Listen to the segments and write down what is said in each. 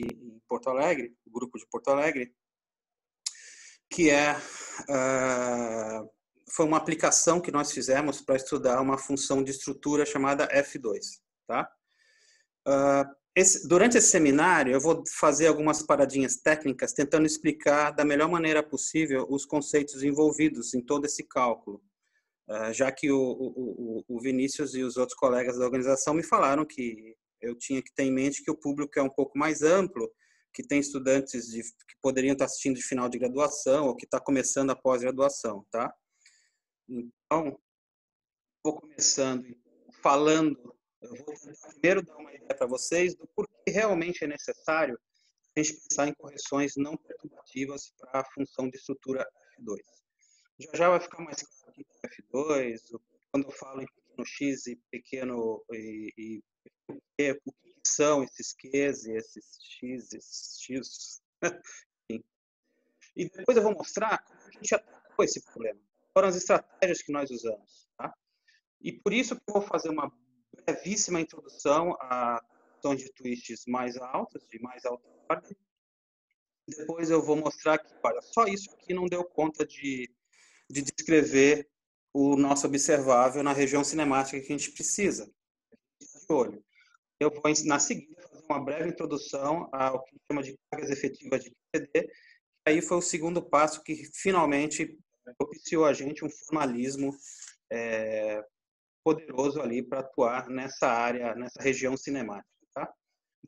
em Porto Alegre, o grupo de Porto Alegre, que foi uma aplicação que nós fizemos para estudar uma função de estrutura chamada F2. Tá? Durante esse seminário, eu vou fazer algumas paradinhas técnicas tentando explicar da melhor maneira possível os conceitos envolvidos em todo esse cálculo, já que o Vinícius e os outros colegas da organização me falaram que eu tinha que ter em mente que o público é um pouco mais amplo, que tem estudantes que poderiam estar assistindo de final de graduação ou que está começando a pós-graduação, tá? Então, vou começando falando, eu vou tentar primeiro dar uma ideia para vocês do porquê realmente é necessário a gente pensar em correções não perturbativas para a função de estrutura F2. Já vai ficar mais claro que F2, quando eu falo em pequeno x e pequeno e o que são esses Qs e esses X, esses X. E depois eu vou mostrar como a gente atacou esse problema. Foram as estratégias que nós usamos. Tá? E por isso que eu vou fazer uma brevíssima introdução a tons de twists mais altos, de mais alta ordem. Depois eu vou mostrar que, olha, só isso aqui não deu conta de descrever o nosso observável na região cinemática que a gente precisa. De olho. Eu vou, na seguida, fazer uma breve introdução ao que chama de cargas efetivas de QCD. Aí foi o segundo passo que finalmente propiciou a gente um formalismo poderoso ali para atuar nessa área, nessa região cinemática. Tá?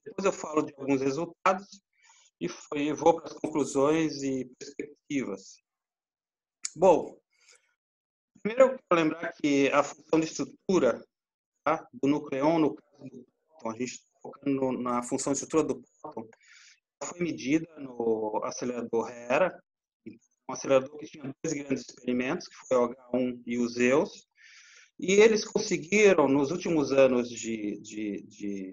Depois eu falo de alguns resultados e vou para as conclusões e perspectivas. Bom, primeiro eu quero lembrar que a função de estrutura, tá, do nucleon, no caso do próton, a gente está focando na função de estrutura do próton, foi medida no acelerador HERA, um acelerador que tinha dois grandes experimentos, que foi o H1 e o Zeus, e eles conseguiram, nos últimos anos de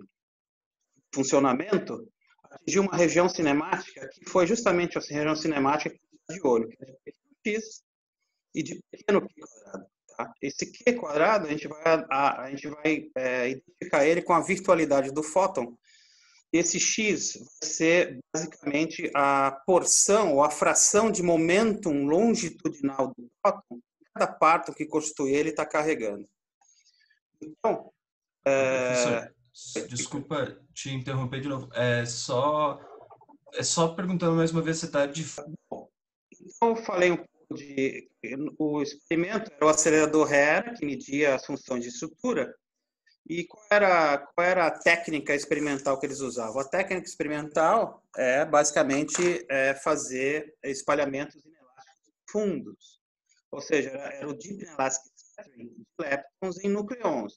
funcionamento, atingir uma região cinemática que foi justamente essa região cinemática de olho, que é de pequeno x e de pequeno q quadrado. Tá? Esse q quadrado, a gente vai identificar ele com a virtualidade do fóton. Esse x vai ser basicamente a porção ou a fração de momentum longitudinal do próton, cada parte que constitui ele está carregando. Então, desculpa te interromper de novo. É só perguntando mais uma vez se está de... Bom, então eu falei um pouco de... O experimento era o acelerador HERA, que media as funções de estrutura. E qual era a técnica experimental que eles usavam? A técnica experimental é basicamente fazer espalhamentos inelásticos fundos. Ou seja, era o deep inelastic scattering de leptons em nucleons.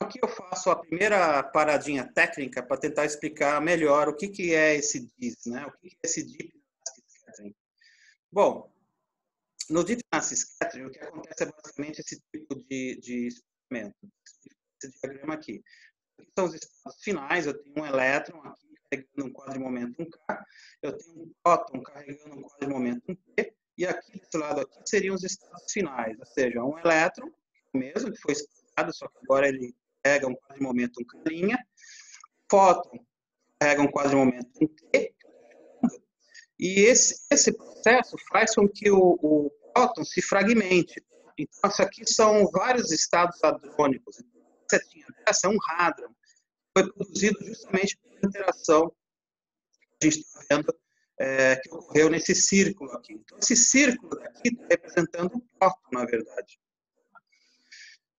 Aqui eu faço a primeira paradinha técnica para tentar explicar melhor o que é esse DIS, né? O que é esse deep inelastic scattering. Bom, no deep inelastic scattering, o que acontece é basicamente esse tipo de experimento, esse diagrama aqui. Aqui são os estados finais, eu tenho um elétron aqui carregando um quadrimomentum K, eu tenho um próton carregando um quadrimomentum P, e aqui desse lado aqui seriam os estados finais, ou seja, um elétron, o mesmo, que foi explicado, só que agora ele carrega um quadrimomentum K', fóton carrega um quadrimomentum T, e esse processo faz com que o próton se fragmente. Então, isso aqui são vários estados hadrônicos. Essa é um hádron. Foi produzido justamente pela interação que a gente está vendo que ocorreu nesse círculo aqui. Então, esse círculo aqui está representando um próton, na verdade.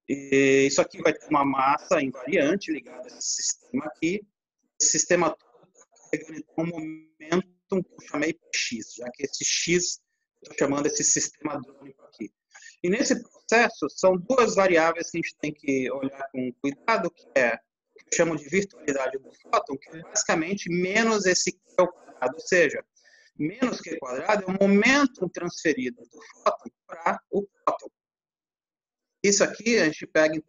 E isso aqui vai ter uma massa invariante ligada a esse sistema aqui. Esse sistema todo está carregando um momento que eu chamei X, já que esse X eu estou chamando esse sistema hadrônico aqui. E nesse processo são duas variáveis que a gente tem que olhar com cuidado, que é o que eu chamo de virtualidade do fóton, que é basicamente menos esse Q ao quadrado, ou seja, menos Q quadrado é o momento transferido do fóton para o próton. Isso aqui a gente pega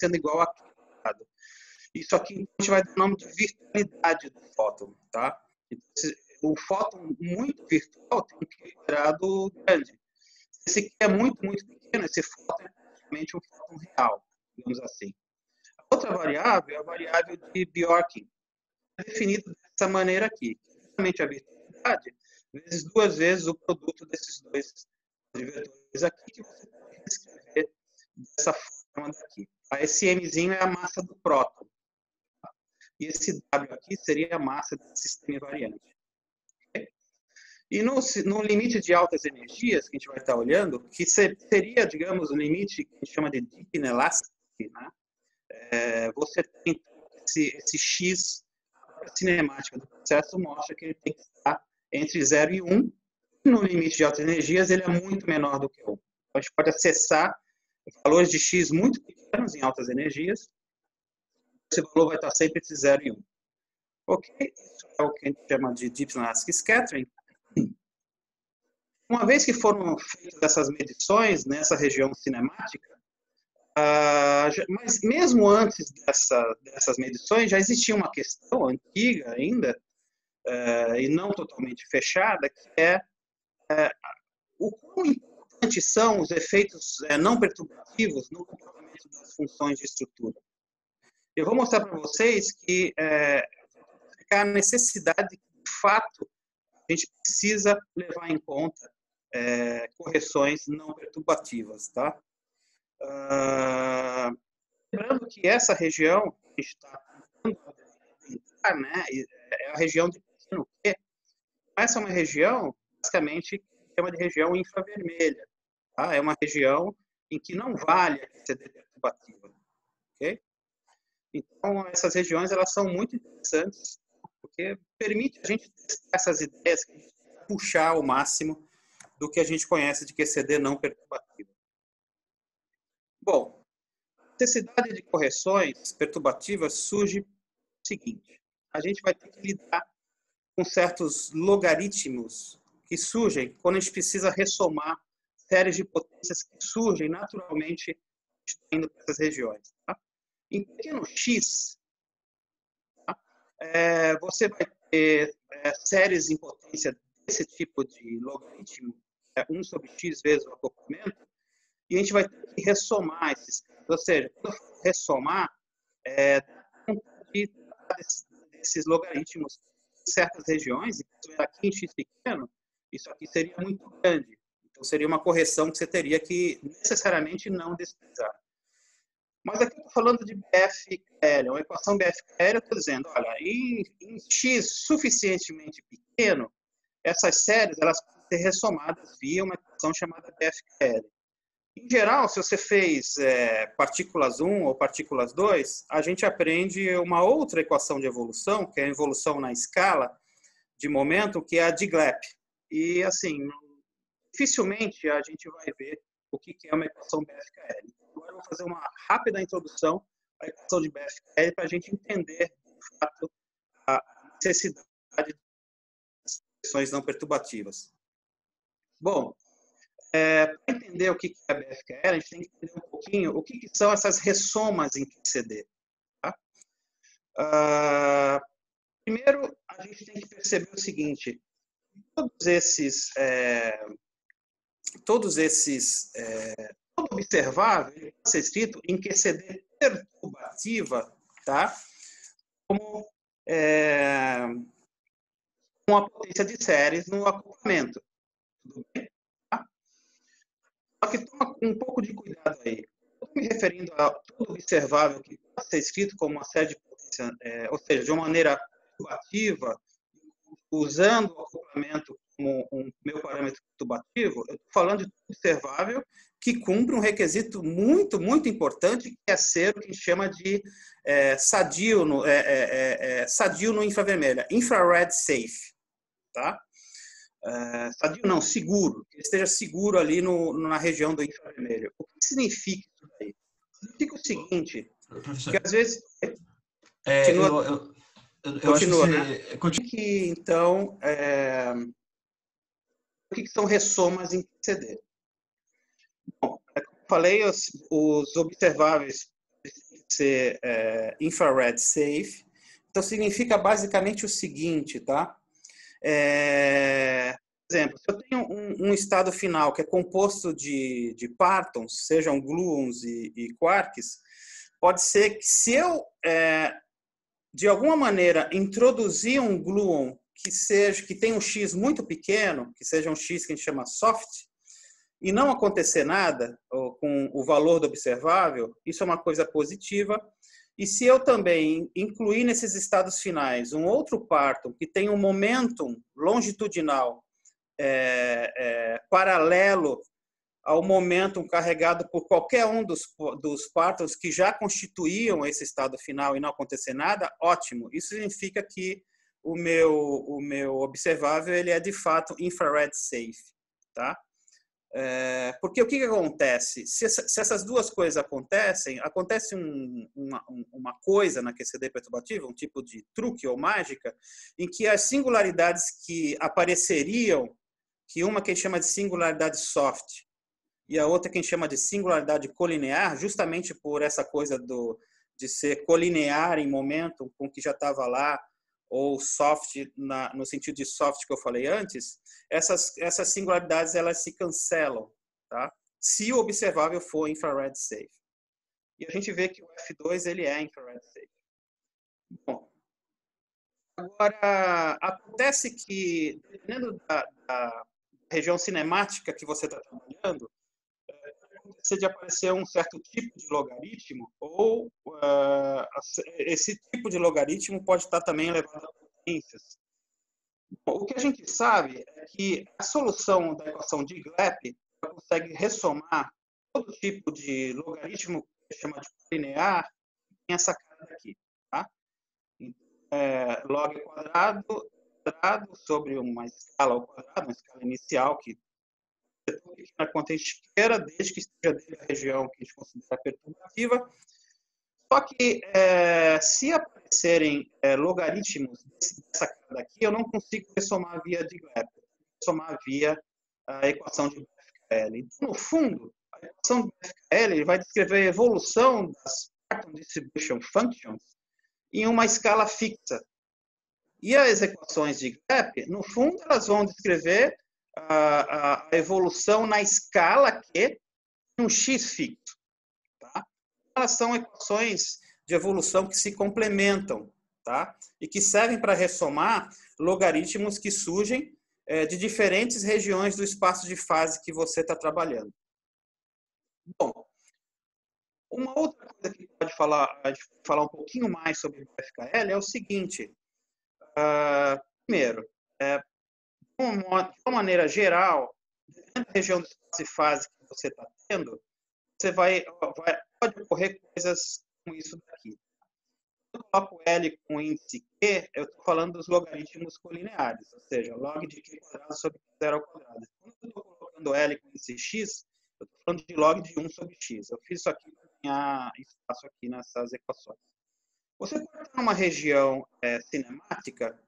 sendo igual a Q ao quadrado. Isso aqui a gente vai dar o nome de virtualidade do fóton, tá? O fóton muito virtual tem um Q quadrado grande. Esse Q é muito, muito pequeno, esse fóton é praticamente um fóton real, digamos assim. A outra variável é a variável de Bjorken, definido dessa maneira aqui. Justamente a viscosidade vezes duas vezes o produto desses dois vetores aqui, que você pode escrever dessa forma daqui. Esse Mzinho é a massa do próton. E esse W aqui seria a massa do sistema invariante. E no limite de altas energias que a gente vai estar olhando, que seria, digamos, o limite que a gente chama de Dipne-Lasky, né? Você tem esse X, a cinemática do processo mostra que ele tem que estar entre 0 e 1. No limite de altas energias, ele é muito menor do que 1. Então, a gente pode acessar valores de X muito pequenos em altas energias. Esse valor vai estar sempre entre 0 e 1. Ok? Isso é o que a gente chama de Dipne-Lasky Scattering. Uma vez que foram feitas essas medições nessa região cinemática, mas mesmo antes dessas medições, já existia uma questão antiga ainda, e não totalmente fechada, que é o quão importantes são os efeitos não perturbativos no comportamento das funções de estrutura. Eu vou mostrar para vocês que a necessidade de, fato, a gente precisa levar em conta correções não perturbativas, tá? Lembrando que essa região que a gente está tentando entrar, né, é a região de pequeno Q. Essa é uma região, basicamente, que chama de região infravermelha, tá? É uma região em que não vale a QCD perturbativa, ok? Então, essas regiões, elas são muito interessantes, porque permite a gente testar essas ideias, puxar ao máximo do que a gente conhece de QCD não perturbativa. Bom, a necessidade de correções perturbativas surge o seguinte: a gente vai ter que lidar com certos logaritmos que surgem quando a gente precisa ressomar séries de potências que surgem naturalmente indo para essas regiões. Tá? Em pequeno x, você vai ter séries em potência desse tipo de logaritmo, 1 sobre x vezes o acoplamento, e a gente vai ter que ressomar esses. Ou seja, ressomar desses logaritmos em certas regiões, isso aqui em x pequeno, isso aqui seria muito grande. Então, seria uma correção que você teria que necessariamente não desprezar. Mas aqui eu estou falando de BFKL, uma equação BFKL, eu estou dizendo, olha, em x suficientemente pequeno, essas séries elas podem ser ressomadas via uma equação chamada BFKL. Em geral, se você fez partículas 1 ou partículas 2, a gente aprende uma outra equação de evolução, que é a evolução na escala de momento, que é a DGLAP. E, assim, dificilmente a gente vai ver o que é uma equação BFKL. Agora eu vou fazer uma rápida introdução à equação de BFKL para a gente entender, de fato, a necessidade das correções não perturbativas. Bom, para entender o que é a BFKL, a gente tem que entender um pouquinho o que são essas ressomas em QCD. Tá? Primeiro, a gente tem que perceber o seguinte: todo observável pode ser escrito em QCD perturbativa, tá? Como com a potência de séries no acoplamento. Tudo bem? Tá? Só que toma um pouco de cuidado aí. Estou me referindo a todo observável que pode ser escrito como uma série de potência, ou seja, de uma maneira perturbativa, usando o acoplamento como um meu parâmetro perturbativo, eu estou falando de observável que cumpre um requisito muito, muito importante, que é ser o que a gente chama de sadio no infravermelha, infrared safe. Tá? Sadio não, seguro, que esteja seguro ali na região do infravermelho. O que significa isso aí? Significa o seguinte, que às vezes... Então, o que são ressomas em QCD? Bom, como falei, os observáveis têm que ser infrared safe. Então, significa basicamente o seguinte, tá? Por exemplo, se eu tenho um estado final que é composto de partons, sejam gluons e quarks, pode ser que se eu de alguma maneira, introduzir um gluon que tenha um X muito pequeno, que seja um X que a gente chama soft, e não acontecer nada com o valor do observável, isso é uma coisa positiva. E se eu também incluir nesses estados finais um outro partum que tem um momentum longitudinal paralelo ao momentum carregado por qualquer um dos partums que já constituíam esse estado final e não acontecer nada, ótimo. Isso significa que o meu observável ele é de fato infrared safe, tá? Porque o que acontece? Se essas duas coisas acontecem, acontece uma coisa na QCD perturbativa, um tipo de truque ou mágica, em que as singularidades que apareceriam, que uma que a gente chama de singularidade soft e a outra que a gente chama de singularidade colinear, justamente por essa coisa de ser colinear em momento com o que já estava lá, ou soft, no sentido de soft que eu falei antes, essas singularidades elas se cancelam, tá? Se o observável for infrared safe. E a gente vê que o F2 ele é infrared safe. Bom, agora, acontece que, dependendo da região cinemática que você está trabalhando, de aparecer um certo tipo de logaritmo, ou esse tipo de logaritmo pode estar também elevado a potências. Bom, o que a gente sabe é que a solução da equação de DGLAP consegue ressomar todo tipo de logaritmo que se chama de colinear em essa cara aqui, tá? Log quadrado sobre uma escala ao quadrado, uma escala inicial que na conta esteira, desde que esteja dentro da região que a gente considera perturbativa. Só que se aparecerem logaritmos dessa cara daqui, eu não consigo ressomar via DGLAP, somar via a equação de BFKL. Então, no fundo, a equação de BFKL vai descrever a evolução das Partum Distribution Functions em uma escala fixa. E as equações de DGLAP, no fundo, elas vão descrever a evolução na escala que tem um X fixo. Tá? Elas são equações de evolução que se complementam, tá? E que servem para ressomar logaritmos que surgem de diferentes regiões do espaço de fase que você está trabalhando. Bom, uma outra coisa que a gente pode falar um pouquinho mais sobre o BFKL é o seguinte. Primeiro, de uma maneira geral, dentro da região de espaço e fase que você está tendo, você pode ocorrer coisas com isso daqui. Quando eu coloco L com índice Q, eu estou falando dos logaritmos colineares, ou seja, log de Q quadrado sobre 0 ao quadrado. Quando eu estou colocando L com índice X, eu estou falando de log de 1 sobre X. Eu fiz isso aqui para ganhar espaço aqui nessas equações. Você pode ter uma região cinemática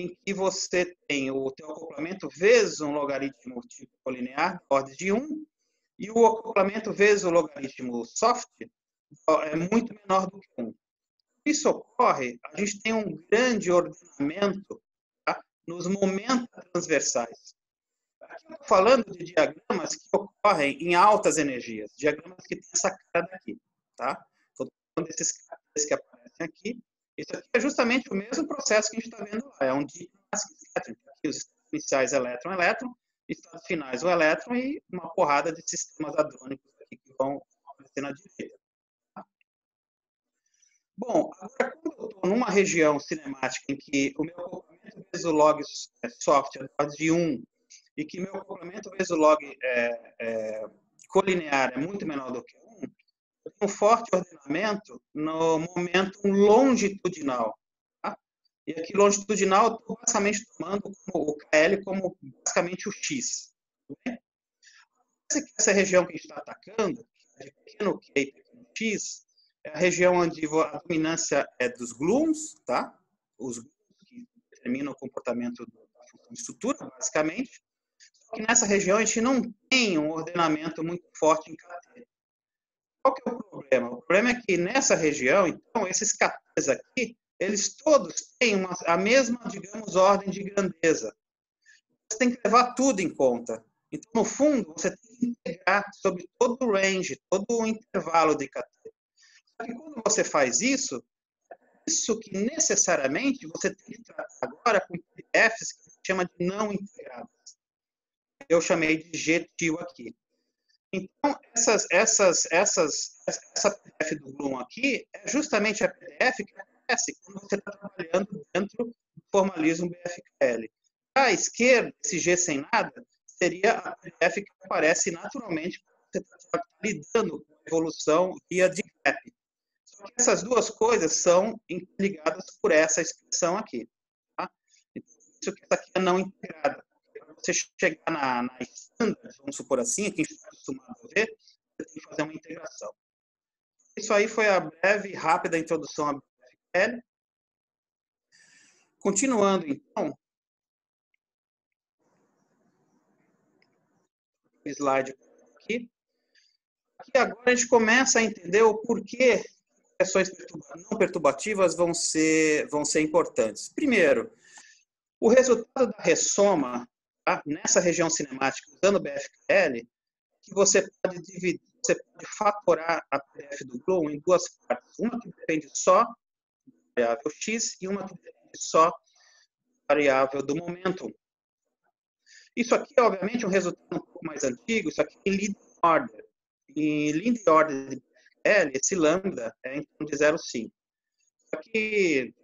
em que você tem o teu acoplamento vezes um logaritmo tipo colinear, ordem de 1, e o acoplamento vezes o logaritmo soft é muito menor do que 1. Isso ocorre, a gente tem um grande ordenamento, tá, nos momentos transversais. Aqui eu estou falando de diagramas que ocorrem em altas energias, diagramas que tem essa cara daqui, tá? Estou falando desses caras que aparecem aqui. Isso aqui é justamente o mesmo processo que a gente está vendo lá. É um de aqui os estados iniciais elétron, estados finais o elétron e uma porrada de sistemas hadrônicos aqui que vão aparecer na direita. Bom, agora quando eu estou numa região cinemática em que o meu acoplamento vezes o log soft é de 1 e que meu acoplamento vezes o log colinear é muito menor do que 1, um forte ordenamento no momento longitudinal. Tá? E aqui longitudinal eu estou basicamente tomando o KL como basicamente o X. Né? Essa região que a gente está atacando, de pequeno Q e pequeno X, é a região onde a dominância é dos gluons, tá? Os gluons que determinam o comportamento da função de estrutura, basicamente. Só que nessa região a gente não tem um ordenamento muito forte em cadeia. Qual que é o problema? O problema é que nessa região, então, esses KTs aqui, eles todos têm a mesma, digamos, ordem de grandeza. Você tem que levar tudo em conta. Então, no fundo, você tem que integrar sobre todo o range, todo o intervalo de KT. Só que quando você faz isso, isso que necessariamente você tem que tratar agora com PDFs que a gente chama de não integradas. Eu chamei de GTIL aqui. Então, essa PDF do Bloom aqui é justamente a PDF que acontece quando você está trabalhando dentro do formalismo BFKL. À esquerda, esse G sem nada, seria a PDF que aparece naturalmente quando você está lidando com a evolução via DGLAP. Só que essas duas coisas são interligadas por essa expressão aqui. Tá? Então, isso que essa aqui é não integrada. Você chegar na standard, vamos supor assim, que a gente está acostumado a ver, você tem que fazer uma integração. Isso aí foi a breve e rápida introdução à BFKL. Continuando, então, o slide aqui. Aqui agora a gente começa a entender o porquê questões não perturbativas vão ser importantes. Primeiro, o resultado da ressoma nessa região cinemática, usando BFKL, que você pode fatorar a PDF do Bloom em duas partes. Uma que depende só da variável X e uma que depende só da variável do momento. Isso aqui é, obviamente, um resultado um pouco mais antigo. Isso aqui é lead order. Em lead order de BFKL, esse lambda é em torno de 0,5. Aqui,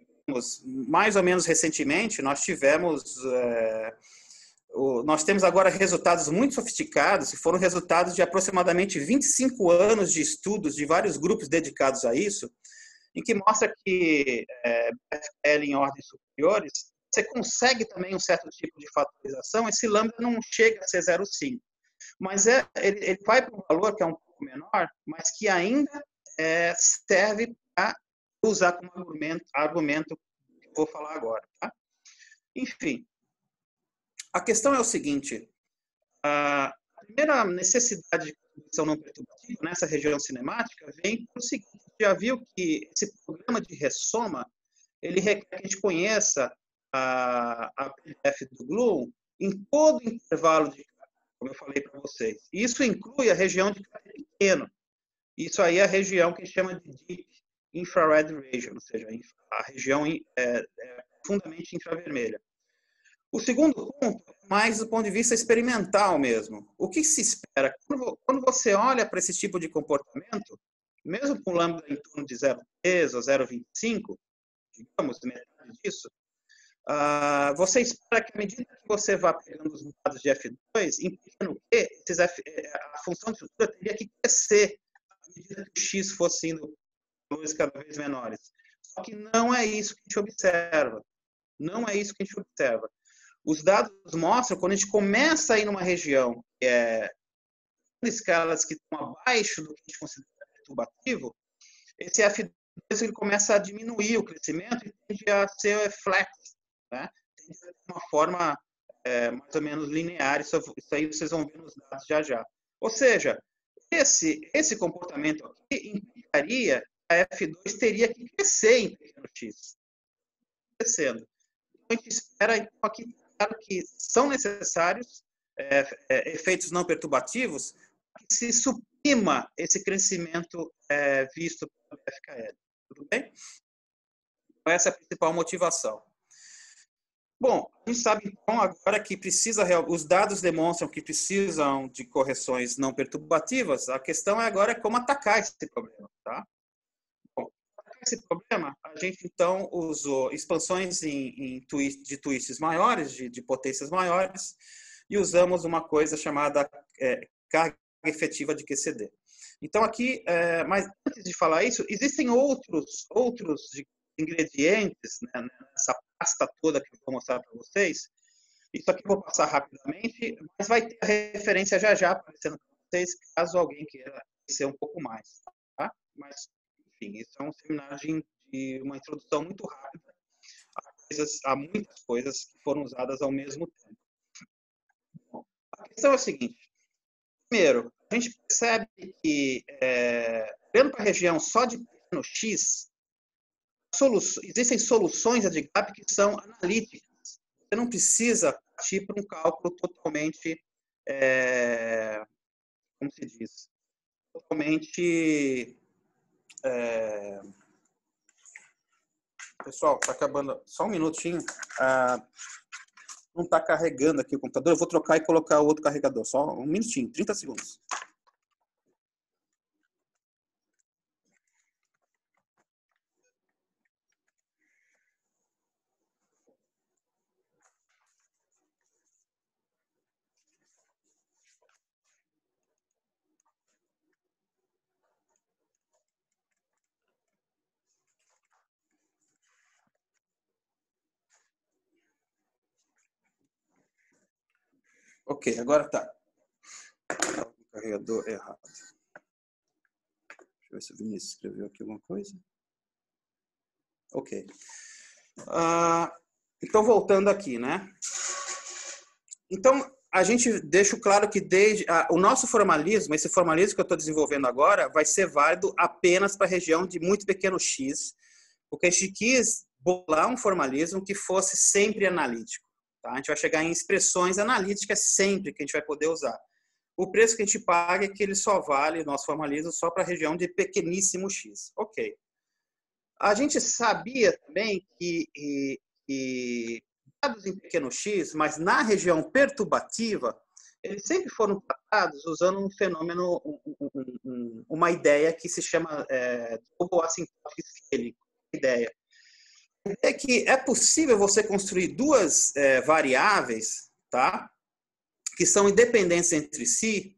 mais ou menos recentemente, nós tivemos... Nós temos agora resultados muito sofisticados, que foram resultados de aproximadamente 25 anos de estudos de vários grupos dedicados a isso, em que mostra que BFKL em ordens superiores, você consegue também um certo tipo de fatorização, esse lambda não chega a ser 0,5. Mas ele vai para um valor que é um pouco menor, mas que ainda serve para usar como argumento que eu vou falar agora. Tá? Enfim. A questão é o seguinte, a primeira necessidade de condição não perturbativa nessa região cinemática vem por seguinte, já viu que esse programa de ressoma, ele requer que a gente conheça a PDF do Bloom em todo intervalo de como eu falei para vocês. Isso inclui a região de cráter pequeno. Isso aí é a região que a gente chama de Deep Infrared Region, ou seja, a região profundamente infravermelha. O segundo ponto, mais do ponto de vista experimental mesmo. O que se espera? Quando você olha para esse tipo de comportamento, mesmo com lambda em torno de 0,3 ou 0,25, digamos, metade disso, você espera que à medida que você vá pegando os dados de F2, em pequeno P, a função de estrutura teria que crescer à medida que o X fosse indo para valores cada vez menores. Só que não é isso que a gente observa. Não é isso que a gente observa. Os dados mostram, quando a gente começa a ir numa região que é escalas que estão abaixo do que a gente considera perturbativo, esse F2 ele começa a diminuir o crescimento e tende a ser flat, né? Tende a ser de uma forma mais ou menos linear, isso aí vocês vão ver nos dados já já. Ou seja, esse comportamento aqui implicaria que a F2 teria que crescer em pequeno x. Crescendo. Então, a gente espera então, aqui claro que são necessários efeitos não perturbativos para que se suprima esse crescimento visto pelo BFKL. Tudo bem? Então, essa é a principal motivação. Bom, a gente sabe então agora que os dados demonstram que precisam de correções não perturbativas. A questão é agora como atacar esse problema, tá? Bom, para atacar esse problema, a gente então usou expansões de twists maiores, de potências maiores, e usamos uma coisa chamada carga efetiva de QCD. Então aqui, mas antes de falar isso, existem outros ingredientes, né, nessa pasta toda que eu vou mostrar para vocês. Isso aqui eu vou passar rapidamente, mas vai ter a referência já já aparecendo para vocês, caso alguém queira conhecer um pouco mais. Tá? Mas, enfim, isso é um seminário de uma introdução muito rápida a muitas coisas que foram usadas ao mesmo tempo. Bom, a questão é a seguinte. Primeiro, a gente percebe que, olhando para a região só de pequeno X, existem soluções da DGLAP que são analíticas. Você não precisa partir para um cálculo totalmente, como se diz, totalmente... Pessoal, tá acabando. Só um minutinho. Não está carregando aqui o computador. Eu vou trocar e colocar o outro carregador. Só um minutinho, 30 segundos. Ok, agora tá. O carregador errado. Deixa eu ver se o Vinícius escreveu aqui alguma coisa. Ok. Então, voltando aqui, né? Então, a gente deixa claro que desde o nosso formalismo, esse formalismo que eu estou desenvolvendo agora, vai ser válido apenas para a região de muito pequeno x, porque a gente quis bolar um formalismo que fosse sempre analítico. Tá? A gente vai chegar em expressões analíticas sempre que a gente vai poder usar. O preço que a gente paga é que ele só vale, nosso formalismo, só para a região de pequeníssimo x. Ok. A gente sabia também que dados em pequeno x, mas na região perturbativa, eles sempre foram tratados usando um fenômeno, uma ideia que se chama double assimptotic scaling, ideia. É que é possível você construir duas variáveis, tá? Que são independentes entre si,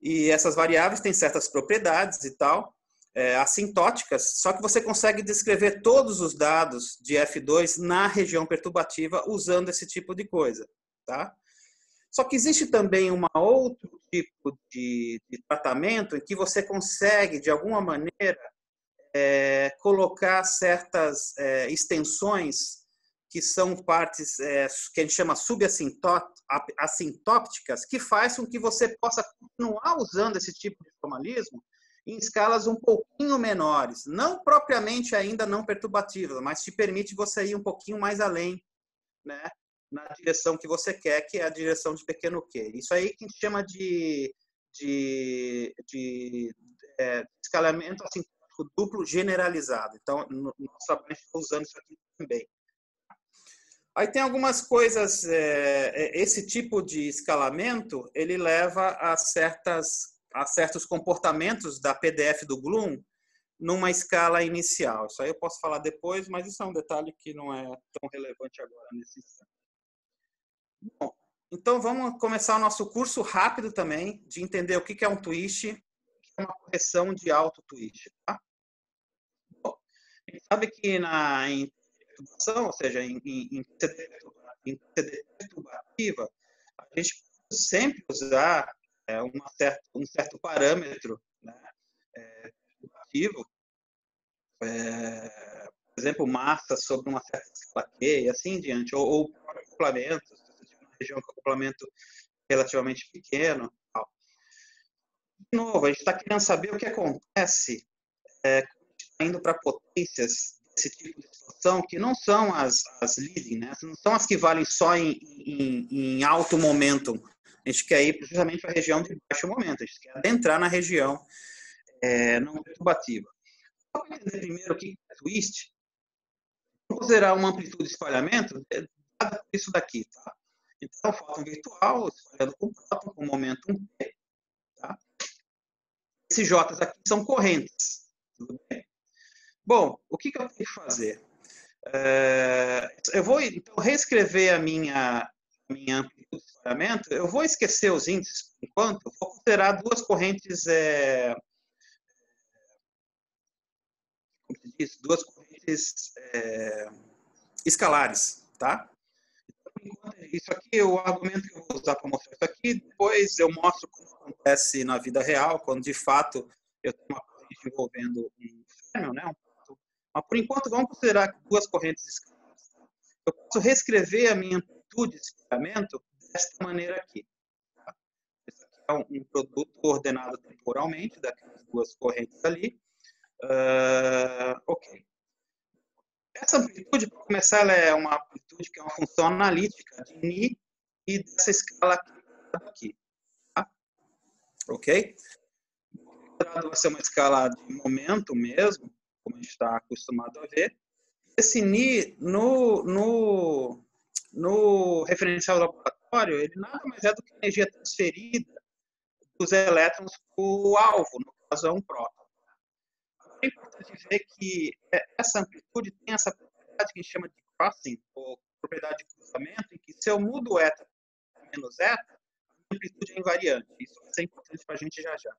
e essas variáveis têm certas propriedades e tal, assintóticas, só que você consegue descrever todos os dados de F2 na região perturbativa usando esse tipo de coisa, tá? Só que existe também um outro tipo de tratamento em que você consegue, de alguma maneira, colocar certas extensões que são partes que a gente chama subassintópticas, que faz com que você possa continuar usando esse tipo de formalismo em escalas um pouquinho menores, não propriamente ainda não perturbativas, mas te permite você ir um pouquinho mais além, né, na direção que você quer, que é a direção de pequeno q. Isso aí que a gente chama de escalamento assintótico duplo generalizado. Então, nós estou usando isso aqui também. Aí tem algumas coisas, esse tipo de escalamento, ele leva a certos comportamentos da PDF do Bloom numa escala inicial. Isso aí eu posso falar depois, mas isso é um detalhe que não é tão relevante agora nesse instante. Bom, então vamos começar o nosso curso rápido também, de entender o que é um twist, uma correção de auto-twist, tá? A gente sabe que em perturbação, ou seja, em QCD perturbativa, a gente pode sempre usar um certo parâmetro, né, perturbativo, por exemplo, massa sobre uma certa escala Q e assim em diante, ou acoplamento, se você tiver uma região com acoplamento relativamente pequeno. De novo, a gente está querendo saber o que acontece indo para potências desse tipo de situação, que não são as leading, né? Não são as que valem só em alto momentum. A gente quer ir precisamente para a região de baixo momento, a gente quer adentrar na região não perturbativa. Só para entender primeiro o que é twist, vou zerar uma amplitude de espalhamento, dado isso daqui, tá? Então, fóton virtual, espalhando com fóton com momentum P, tá? Esses J's aqui são correntes. Tudo bem? Bom, o que eu tenho que fazer? Eu vou então reescrever a minha amplitude de espalhamento. Eu vou esquecer os índices por enquanto. Eu vou considerar duas correntes. Como se diz? Duas correntes escalares. Tá? Isso aqui é o argumento que eu vou usar para mostrar isso aqui. Depois eu mostro como acontece na vida real, quando de fato eu tenho uma corrente envolvendo um fêmeo, né? Mas por enquanto vamos considerar duas correntes escalares. Eu posso reescrever a minha amplitude de espalhamento desta maneira aqui. Tá? Esse aqui é um produto ordenado temporalmente daquelas duas correntes ali. Ok. Essa amplitude, para começar, ela é uma amplitude que é uma função analítica de Ni e dessa escala aqui. Tá? Ok? Vai ser uma escala de momento mesmo, como a gente está acostumado a ver. definir no referencial do laboratório, ele nada mais é do que a energia transferida dos elétrons para o alvo, no caso é um próton. É importante dizer que essa amplitude tem essa propriedade que a gente chama de crossing, ou propriedade de cruzamento, em que se eu mudo o eta para menos eta, a amplitude é invariante. Isso vai ser importante para a gente já já.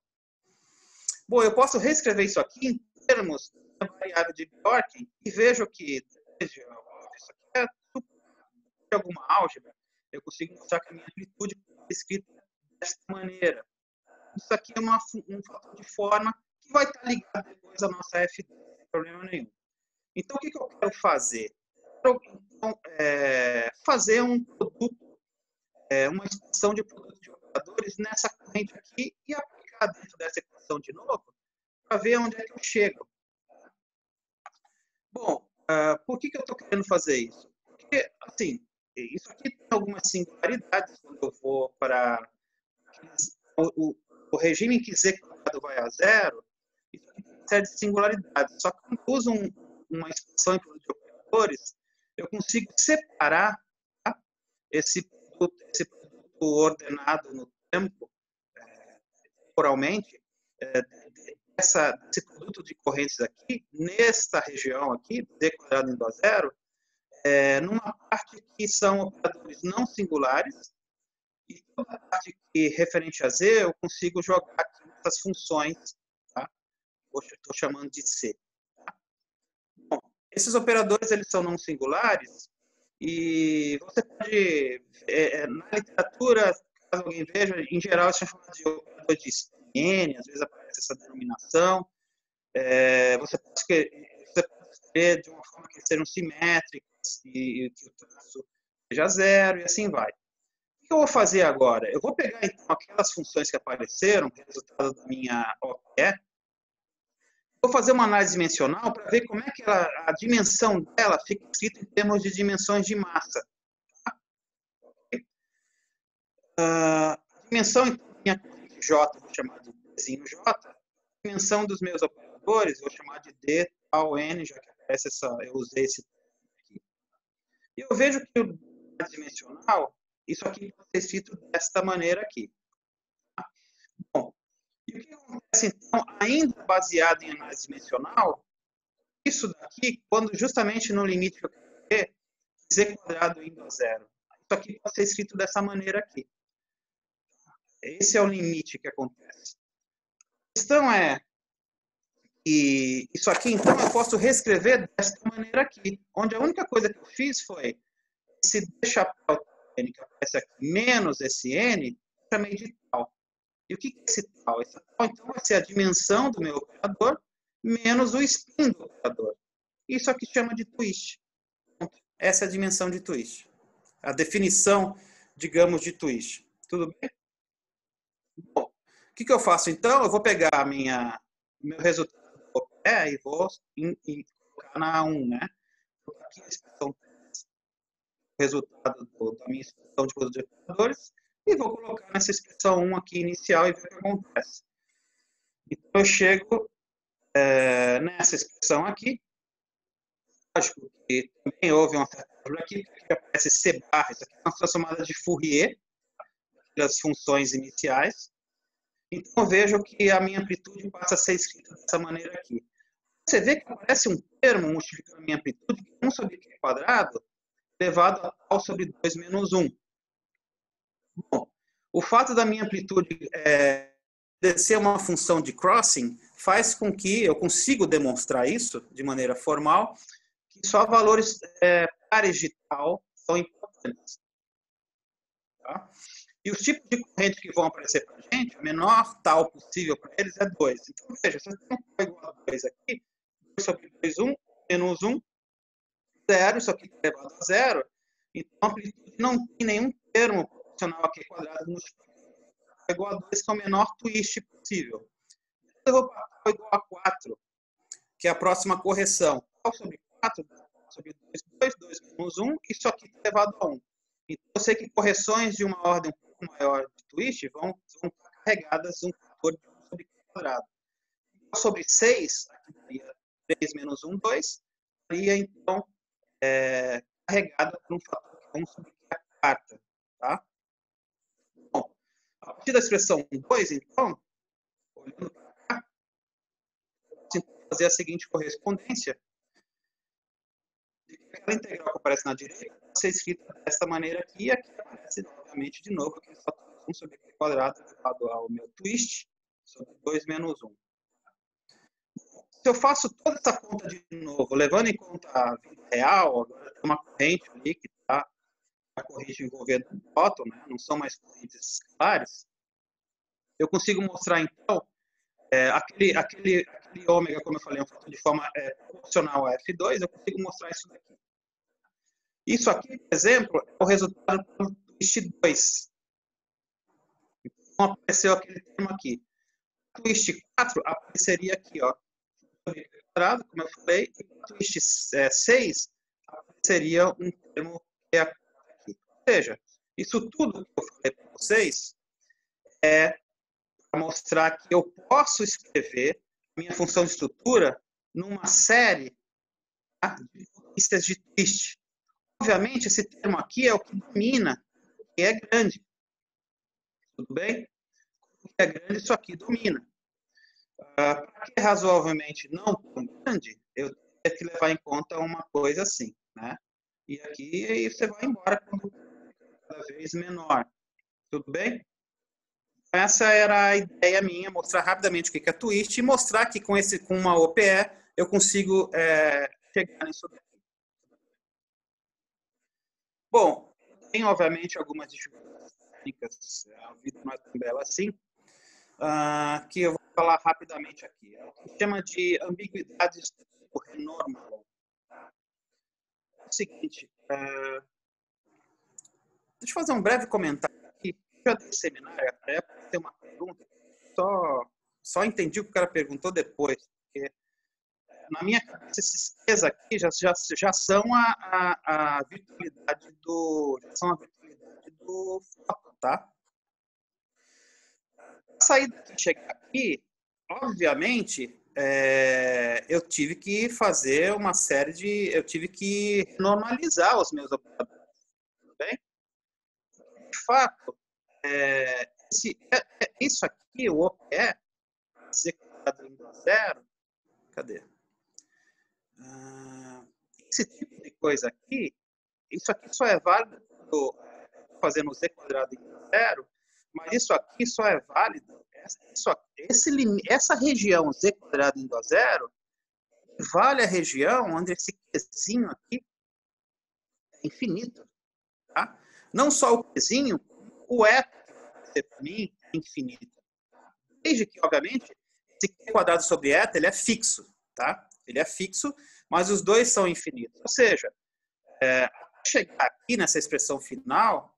Bom, eu posso reescrever isso aqui em termos da variável de Bjorken e vejo que isso aqui é de alguma álgebra, eu consigo mostrar que a minha amplitude é escrita desta maneira. Isso aqui é um fator de forma que vai estar ligado depois à nossa F2, sem problema nenhum. Então, o que eu quero fazer? Eu quero, então, fazer um produto, uma expressão de produto de operadores nessa corrente aqui e aplicar dentro dessa equação de novo para ver onde é que eu chego. Bom, por que eu estou querendo fazer isso? Porque, assim, isso aqui tem algumas singularidades quando eu vou para o regime em que Z quadrado vai a zero, isso aqui tem uma série de singularidades. Só que quando eu uso uma expressão de operadores, eu consigo separar, tá, esse produto ordenado no tempo, temporalmente, esse produto de correntes aqui, nesta região aqui, Z quadrado indo a zero, numa parte que são operadores não singulares, e toda a parte que referente a Z, eu consigo jogar aqui essas funções, tá? Hoje eu estou chamando de C. Tá? Bom, esses operadores eles são não singulares, e você pode, na literatura, caso alguém veja, em geral isso é chamado de operador de N, às vezes aparece essa denominação, você pode escrever de uma forma que eles sejam simétricos, e que o traço seja zero, e assim vai. O que eu vou fazer agora? Eu vou pegar então aquelas funções que apareceram, resultado da minha OPE, vou fazer uma análise dimensional para ver como é que a dimensão dela fica escrita em termos de dimensões de massa. Tá? Okay. A dimensão então, da minha corrente J, vou chamar de Dzinho J, a dimensão dos meus operadores, vou chamar de D ao N, já que aparece eu usei esse aqui. E eu vejo que o dimensional, isso aqui pode ser escrito desta maneira aqui. Bom, e o que acontece então, ainda baseado em análise dimensional, isso daqui, quando justamente no limite que eu quero ver, Z quadrado indo a zero. Isso aqui pode ser escrito dessa maneira aqui. Esse é o limite que acontece. A questão é que isso aqui, então, eu posso reescrever desta maneira aqui, onde a única coisa que eu fiz foi esse D chapéu N que aparece aqui, menos esse N, chamei de tal. E o que é esse tal? Esse tal, então, vai ser a dimensão do meu operador menos o spin do operador. Isso aqui chama de twist. Essa é a dimensão de twist. A definição, digamos, de twist. Tudo bem? Bom, o que eu faço, então? Eu vou pegar meu resultado do OPE e vou colocar na A1, né? Vou colocar aqui a expressão resultado da minha expressão de produto de operadores e vou colocar nessa expressão 1 aqui inicial e ver o que acontece. Então, eu chego nessa expressão aqui. Lógico que também houve uma certa árvore aqui, que aparece C barra. Isso aqui é uma transformada de Fourier, das funções iniciais. Então, eu vejo que a minha amplitude passa a ser escrita dessa maneira aqui. Você vê que aparece um termo multiplicando a minha amplitude, que é 1 sobre Q quadrado, elevado a tal sobre 2 menos 1. Bom, o fato da minha amplitude ser uma função de crossing faz com que eu consiga demonstrar isso de maneira formal, que só valores pares de tal são importantes. Tá? E os tipos de corrente que vão aparecer para a gente, o menor tal possível para eles é 2. Então, ou seja, se eu tenho igual a 2 aqui, 2 sobre 2, 1, menos 1, zero, isso aqui é elevado a zero, então a amplitude não tem nenhum termo proporcional a Q quadrado igual a 2, que é o menor twist possível. Eu vou para igual a 4, que é a próxima correção. Tal sobre 4, sobre 2, 2 menos 1, isso aqui é elevado a 1. Então eu sei que correções de uma ordem um pouco maior de twist vão carregadas um fator de 1 sobre Q quadrado. Tal sobre 6, aqui daria 3 menos 1, 2, estaria, então, carregada por um fator que é 1 sobre Q4, tá? Bom, a partir da expressão 2, então, olhando para cá, vamos fazer a seguinte correspondência. Aquela integral que aparece na direita vai ser escrita dessa maneira aqui, e aqui aparece novamente de novo aquele fator 1 sobre Q quadrado elevado ao meu twist sobre 2 menos 1. Se eu faço toda essa conta de novo, levando em conta a vida real, agora tem uma corrente ali que está a corrente envolvendo um próton, né? Não são mais correntes escalares, eu consigo mostrar, então, aquele ômega, como eu falei, é um fator de forma proporcional a F2, eu consigo mostrar isso daqui. Isso aqui, por exemplo, é o resultado do twist 2. Então, apareceu aquele termo aqui. O twist 4 apareceria aqui, ó. Como eu falei, e no twist 6 apareceria um termo que é aqui. Ou seja, isso tudo que eu falei para vocês é para mostrar que eu posso escrever a minha função de estrutura numa série de notícias de twist. Obviamente, esse termo aqui é o que domina, que é grande. Tudo bem? O que é grande, isso aqui domina. Para que razoavelmente não tão grande, eu tenho que levar em conta uma coisa assim, né? E aqui você vai embora quando cada vez menor. Tudo bem? Essa era a ideia minha, mostrar rapidamente o que é twist e mostrar que com uma OPE eu consigo chegar nisso daqui. Bom, tem obviamente algumas dificuldades técnicas, a vida não é tão bela assim, que eu vou falar rapidamente aqui. É o que chama de ambiguidades do tipo renormal. É o seguinte, deixa eu fazer um breve comentário aqui. Eu já dei seminário, até época tem uma pergunta, só entendi o que o cara perguntou depois, porque na minha cabeça esses Qs aqui já são a virtualidade do fóton, tá? Sair daqui e chegar aqui, obviamente, eu tive que fazer uma série de... Eu tive que normalizar os meus operadores. Tudo bem? De fato, isso aqui, o OPE, Z quadrado igual a zero, cadê? Esse tipo de coisa aqui, isso aqui só é válido fazendo Z quadrado igual a zero. Mas isso aqui só é válido, essa região Z quadrado indo a zero vale a região onde esse Qzinho aqui é infinito. Tá? Não só o Qzinho, o E para mim é infinito. Desde que, obviamente, esse Q quadrado sobre eta ele é fixo. Tá? Ele é fixo, mas os dois são infinitos. Ou seja, chegar aqui nessa expressão final,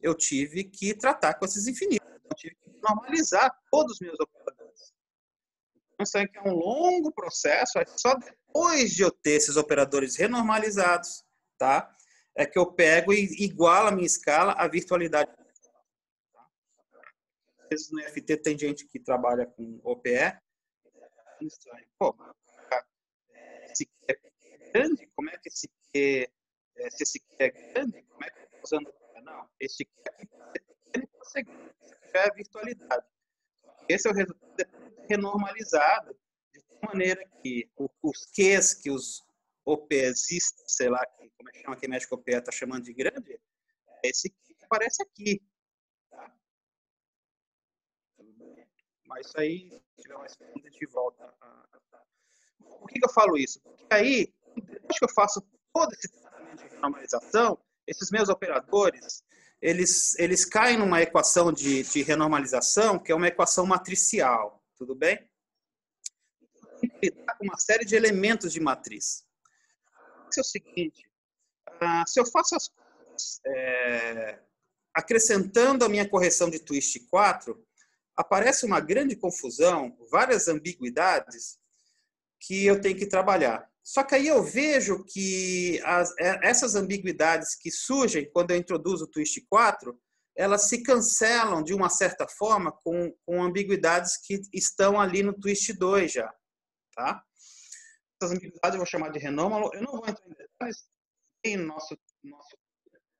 eu tive que tratar com esses infinitos. Eu tive que normalizar todos os meus operadores. Então, isso aqui é um longo processo. Só depois de eu ter esses operadores renormalizados, tá? É que eu pego e igualo a minha escala à virtualidade. Às vezes no FT tem gente que trabalha com OPE. Pô, esse Q é grande? Como é que esse Q... Se esse Q é grande, como é que eu estou usando... Não, esse aqui pode ser pequeno, já é a virtualidade. Esse é o resultado renormalizado, de maneira que os Qs que os OPEsistas, sei lá, como é que chama, que mexe com OPE está chamando de grande, é esse Q que aparece aqui. Tá? Mas isso aí, se tiver mais perguntas, a gente volta. Por que eu falo isso? Porque aí, depois que eu faço todo esse tratamento de renormalização, esses meus operadores, eles caem numa equação de renormalização, que é uma equação matricial, tudo bem? Tem que lidar com uma série de elementos de matriz. Isso é o seguinte, se eu faço as coisas acrescentando a minha correção de twist 4, aparece uma grande confusão, várias ambiguidades que eu tenho que trabalhar. Só que aí eu vejo que essas ambiguidades que surgem quando eu introduzo o twist 4, elas se cancelam de uma certa forma com ambiguidades que estão ali no twist 2 já. Tá? essas ambiguidades eu vou chamar de renômalo. Eu não vou entrar em detalhes. Tem nosso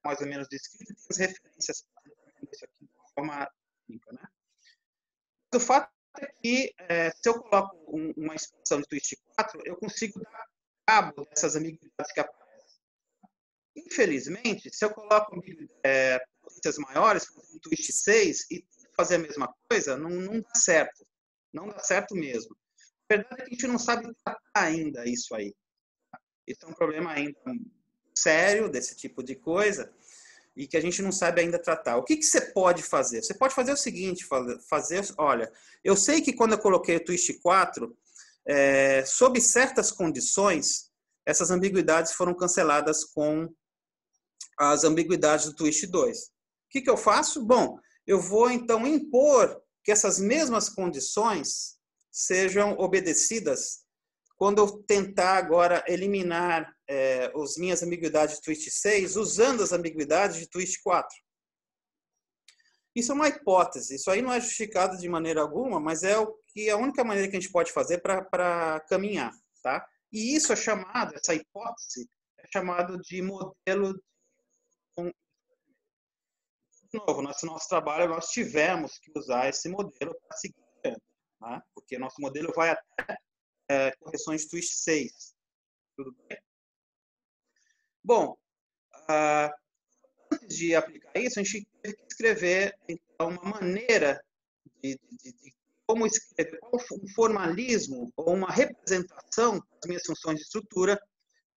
mais ou menos descrito, tem as referências isso aqui de uma forma limpa, né? O fato é que se eu coloco uma expansão de twist 4, eu consigo dar cabo dessas ambiguidades que aparecem. Infelizmente, se eu coloco potências maiores, como twist 6, e fazer a mesma coisa, não dá certo. Não dá certo mesmo. A verdade é que a gente não sabe tratar ainda isso aí. Isso é um problema ainda sério desse tipo de coisa e que a gente não sabe ainda tratar. O que você pode fazer? Você pode fazer o seguinte, olha, eu sei que quando eu coloquei o twist 4, sob certas condições, essas ambiguidades foram canceladas com as ambiguidades do twist 2. O que eu faço? Bom, eu vou então impor que essas mesmas condições sejam obedecidas quando eu tentar agora eliminar as minhas ambiguidades de twist 6, usando as ambiguidades de twist 4. Isso é uma hipótese, isso aí não é justificado de maneira alguma, mas é o que a única maneira que a gente pode fazer para caminhar, tá? E isso é chamado, essa hipótese, é chamado de modelo de... De novo, nosso trabalho, nós tivemos que usar esse modelo para seguir, né? Porque nosso modelo vai até correções de twist 6. Tudo bem? Bom, antes de aplicar isso, a gente teve que escrever então, uma maneira de como escrever, um formalismo ou uma representação das minhas funções de estrutura.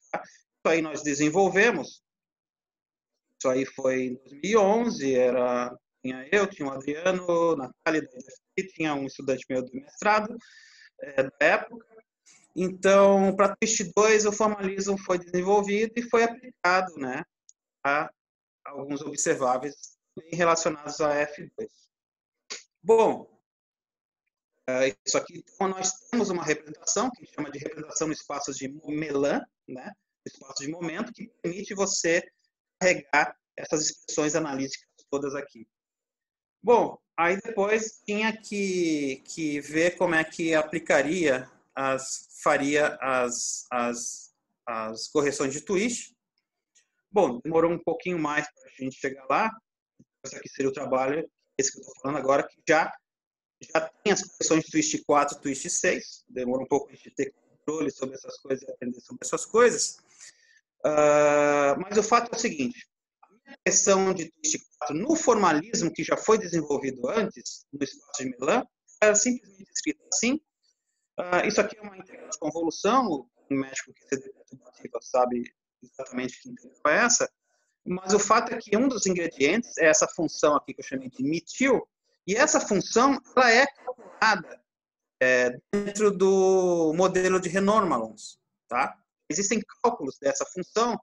Isso aí nós desenvolvemos. Isso aí foi em 2011, tinha o Adriano, Natália, tinha um estudante meu do mestrado da época. Então, para twist 2, o formalismo foi desenvolvido e foi aplicado, né, a alguns observáveis relacionados a F2. Bom, isso aqui, então, nós temos uma representação que chama de representação no espaço de Mellin, né, espaço de momento, que permite você carregar essas expressões analíticas todas aqui. Bom, aí depois tinha que ver como é que aplicaria, faria as correções de twist. Bom, demorou um pouquinho mais para a gente chegar lá. Esse aqui seria o trabalho, esse que eu estou falando agora, que já tem as correções de twist 4 e twist 6. Demorou um pouco para a gente ter controle sobre essas coisas e aprender sobre essas coisas. Mas o fato é o seguinte, a minha correção de twist 4 no formalismo que já foi desenvolvido antes, no espaço de Mellin, era simplesmente escrita assim. Isso aqui é uma integral de convolução, um médico que se derivativa sabe exatamente que integral é essa, mas o fato é que um dos ingredientes é essa função aqui que eu chamei de mitil, e essa função ela é calculada dentro do modelo de renormalons, tá? Existem cálculos dessa função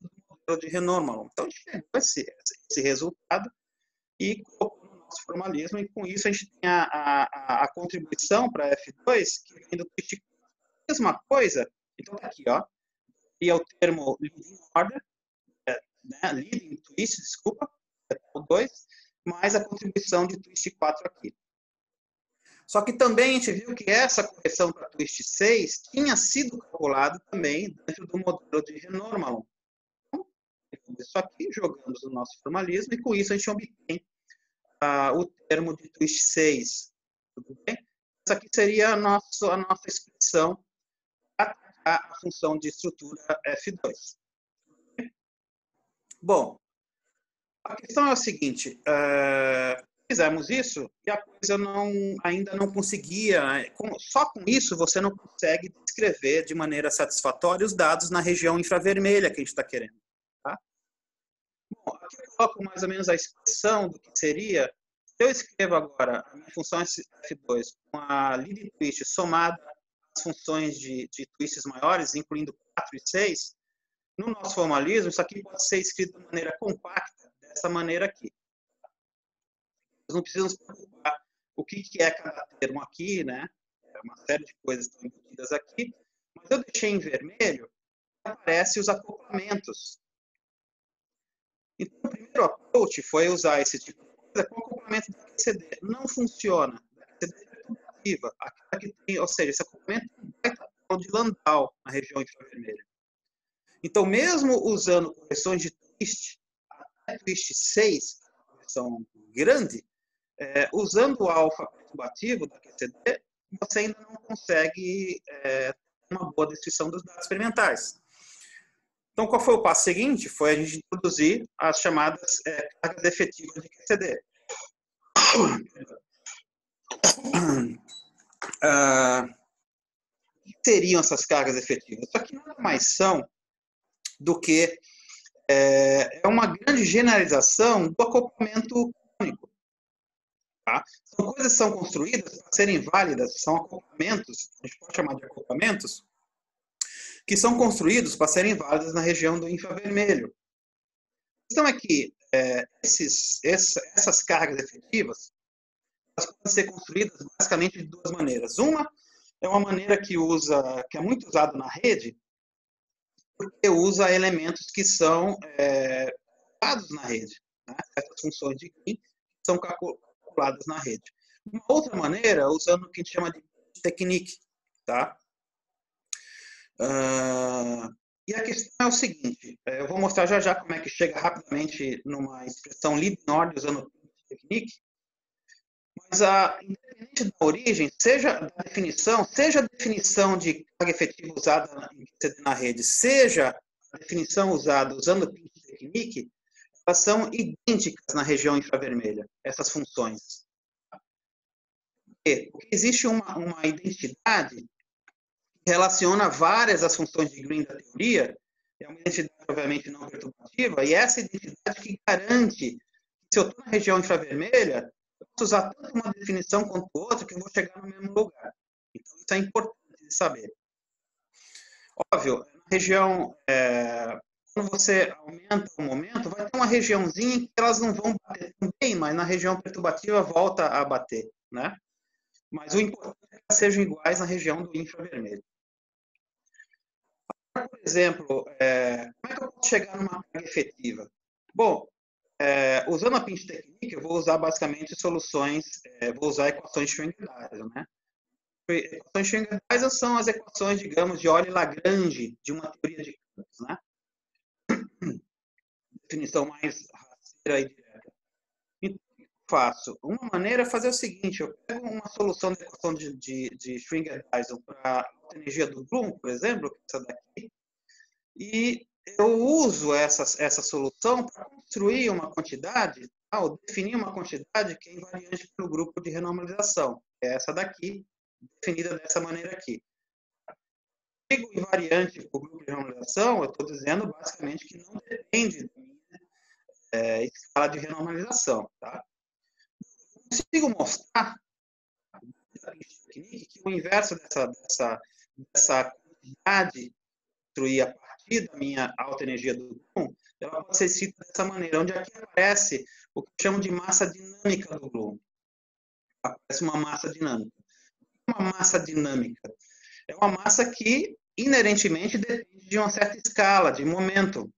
no modelo de renormalon. Então, a gente pegou esse resultado e colocou no nosso formalismo, e com isso a gente tem a contribuição para F2, que vem do twist 4. Mesma coisa, então aqui, ó, e é o termo leading order, né, leading twist, desculpa, é o 2, mais a contribuição de twist 4 aqui. Só que também a gente viu que essa correção para twist 6 tinha sido calculada também dentro do modelo de renormalon. Então, isso aqui jogamos no nosso formalismo e com isso a gente obtém o termo de twist 6. Tudo bem? Isso aqui seria a nossa expressão para atacar a função de estrutura F2. Bom, a questão é o seguinte... fizemos isso e a coisa ainda não conseguia, só com isso você não consegue descrever de maneira satisfatória os dados na região infravermelha que a gente está querendo. Tá? Bom, aqui eu coloco mais ou menos a expressão do que seria, se eu escrevo agora a minha função F2 com a leading twist somada às funções de twists maiores, incluindo 4 e 6, no nosso formalismo isso aqui pode ser escrito de maneira compacta, dessa maneira aqui. Não precisamos preocupar o que é cada termo aqui, né? É uma série de coisas que estão incluídas aqui. Mas eu deixei em vermelho, aparecem os acoplamentos. Então, o primeiro approach foi usar esse tipo de coisa com acoplamento da QCD. Não funciona. A QCD é perturbativa. Ou seja, esse acoplamento não vai estar falando de Landau, na região infravermelha. Então, mesmo usando correções de twist, até twist 6, correção grande, usando o alfa perturbativo da QCD, você ainda não consegue uma boa descrição dos dados experimentais. Então, qual foi o passo seguinte? Foi a gente introduzir as chamadas cargas efetivas de QCD. O que seriam essas cargas efetivas? Isso aqui nada mais são do que uma grande generalização do acoplamento cônico. Tá? São coisas que são construídas para serem válidas, são acoplamentos, a gente pode chamar de acoplamentos, que são construídos para serem válidas na região do infravermelho. A questão é que essas cargas efetivas elas podem ser construídas basicamente de duas maneiras. Uma é uma maneira que é muito usada na rede, porque usa elementos que são calculados na rede. Né? Essas funções de Green são calculadas na rede. Uma outra maneira, usando o que a gente chama de technique. Tá? E a questão é o seguinte, eu vou mostrar já já como é que chega rapidamente numa expressão Lipnord usando technique, mas independente da origem, seja a definição de carga efetiva usada na rede, seja a definição usada usando o technique, elas são idênticas na região infravermelha, essas funções. Porque existe uma identidade relaciona várias as funções de Green da teoria, é uma identidade obviamente não perturbativa, e essa identidade que garante que se eu estou na região infravermelha, eu posso usar tanto uma definição quanto outra, que eu vou chegar no mesmo lugar. Então, isso é importante de saber. Óbvio, na região, quando você aumenta o momento, vai ter uma regiãozinha que elas não vão bater também, mas na região perturbativa volta a bater, né? Mas o importante é que elas sejam iguais na região do infravermelho. Por exemplo, como é que eu posso chegar numa carga efetiva? Bom, usando a pinch technique, eu vou usar basicamente soluções, vou usar equações de Schwinger-Dyson, né? Equações de Schwinger-Dyson são as equações, digamos, de Euler-Lagrange de uma teoria de campos, né? Definição mais rasteira e direta. Então, o que eu faço? Uma maneira é fazer o seguinte, eu pego uma solução da equação de Schwinger-Dyson para a energia do Bloom, por exemplo, que é essa daqui, e eu uso essa solução para construir uma quantidade, ou definir uma quantidade que é invariante pelo grupo de renormalização, que é essa daqui, definida dessa maneira aqui. Eu digo invariante para o grupo de renormalização, eu estou dizendo basicamente que não depende da minha escala de renormalização. Tá? Eu consigo mostrar que o inverso dessa quantidade construir a da minha alta energia do Bloom, ela pode ser escrita dessa maneira, onde aqui aparece o que eu chamo de massa dinâmica do Bloom. Aparece uma massa dinâmica. Uma massa dinâmica é uma massa que inerentemente depende de uma certa escala, de momento.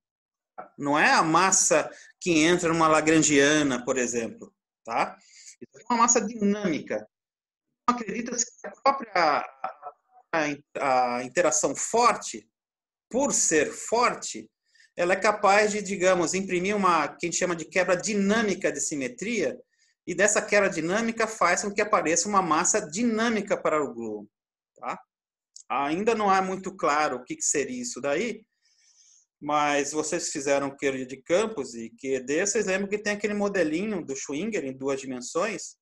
Não é a massa que entra numa lagrangiana, por exemplo. Tá? Então, é uma massa dinâmica. Então, acredita-se que a própria a interação forte, por ser forte, ela é capaz de, digamos, imprimir que a gente chama de quebra dinâmica de simetria, e dessa quebra dinâmica faz com que apareça uma massa dinâmica para o globo. Tá? Ainda não é muito claro o que seria isso daí, mas vocês fizeram teoria de campos e QED, vocês lembram que tem aquele modelinho do Schwinger em duas dimensões,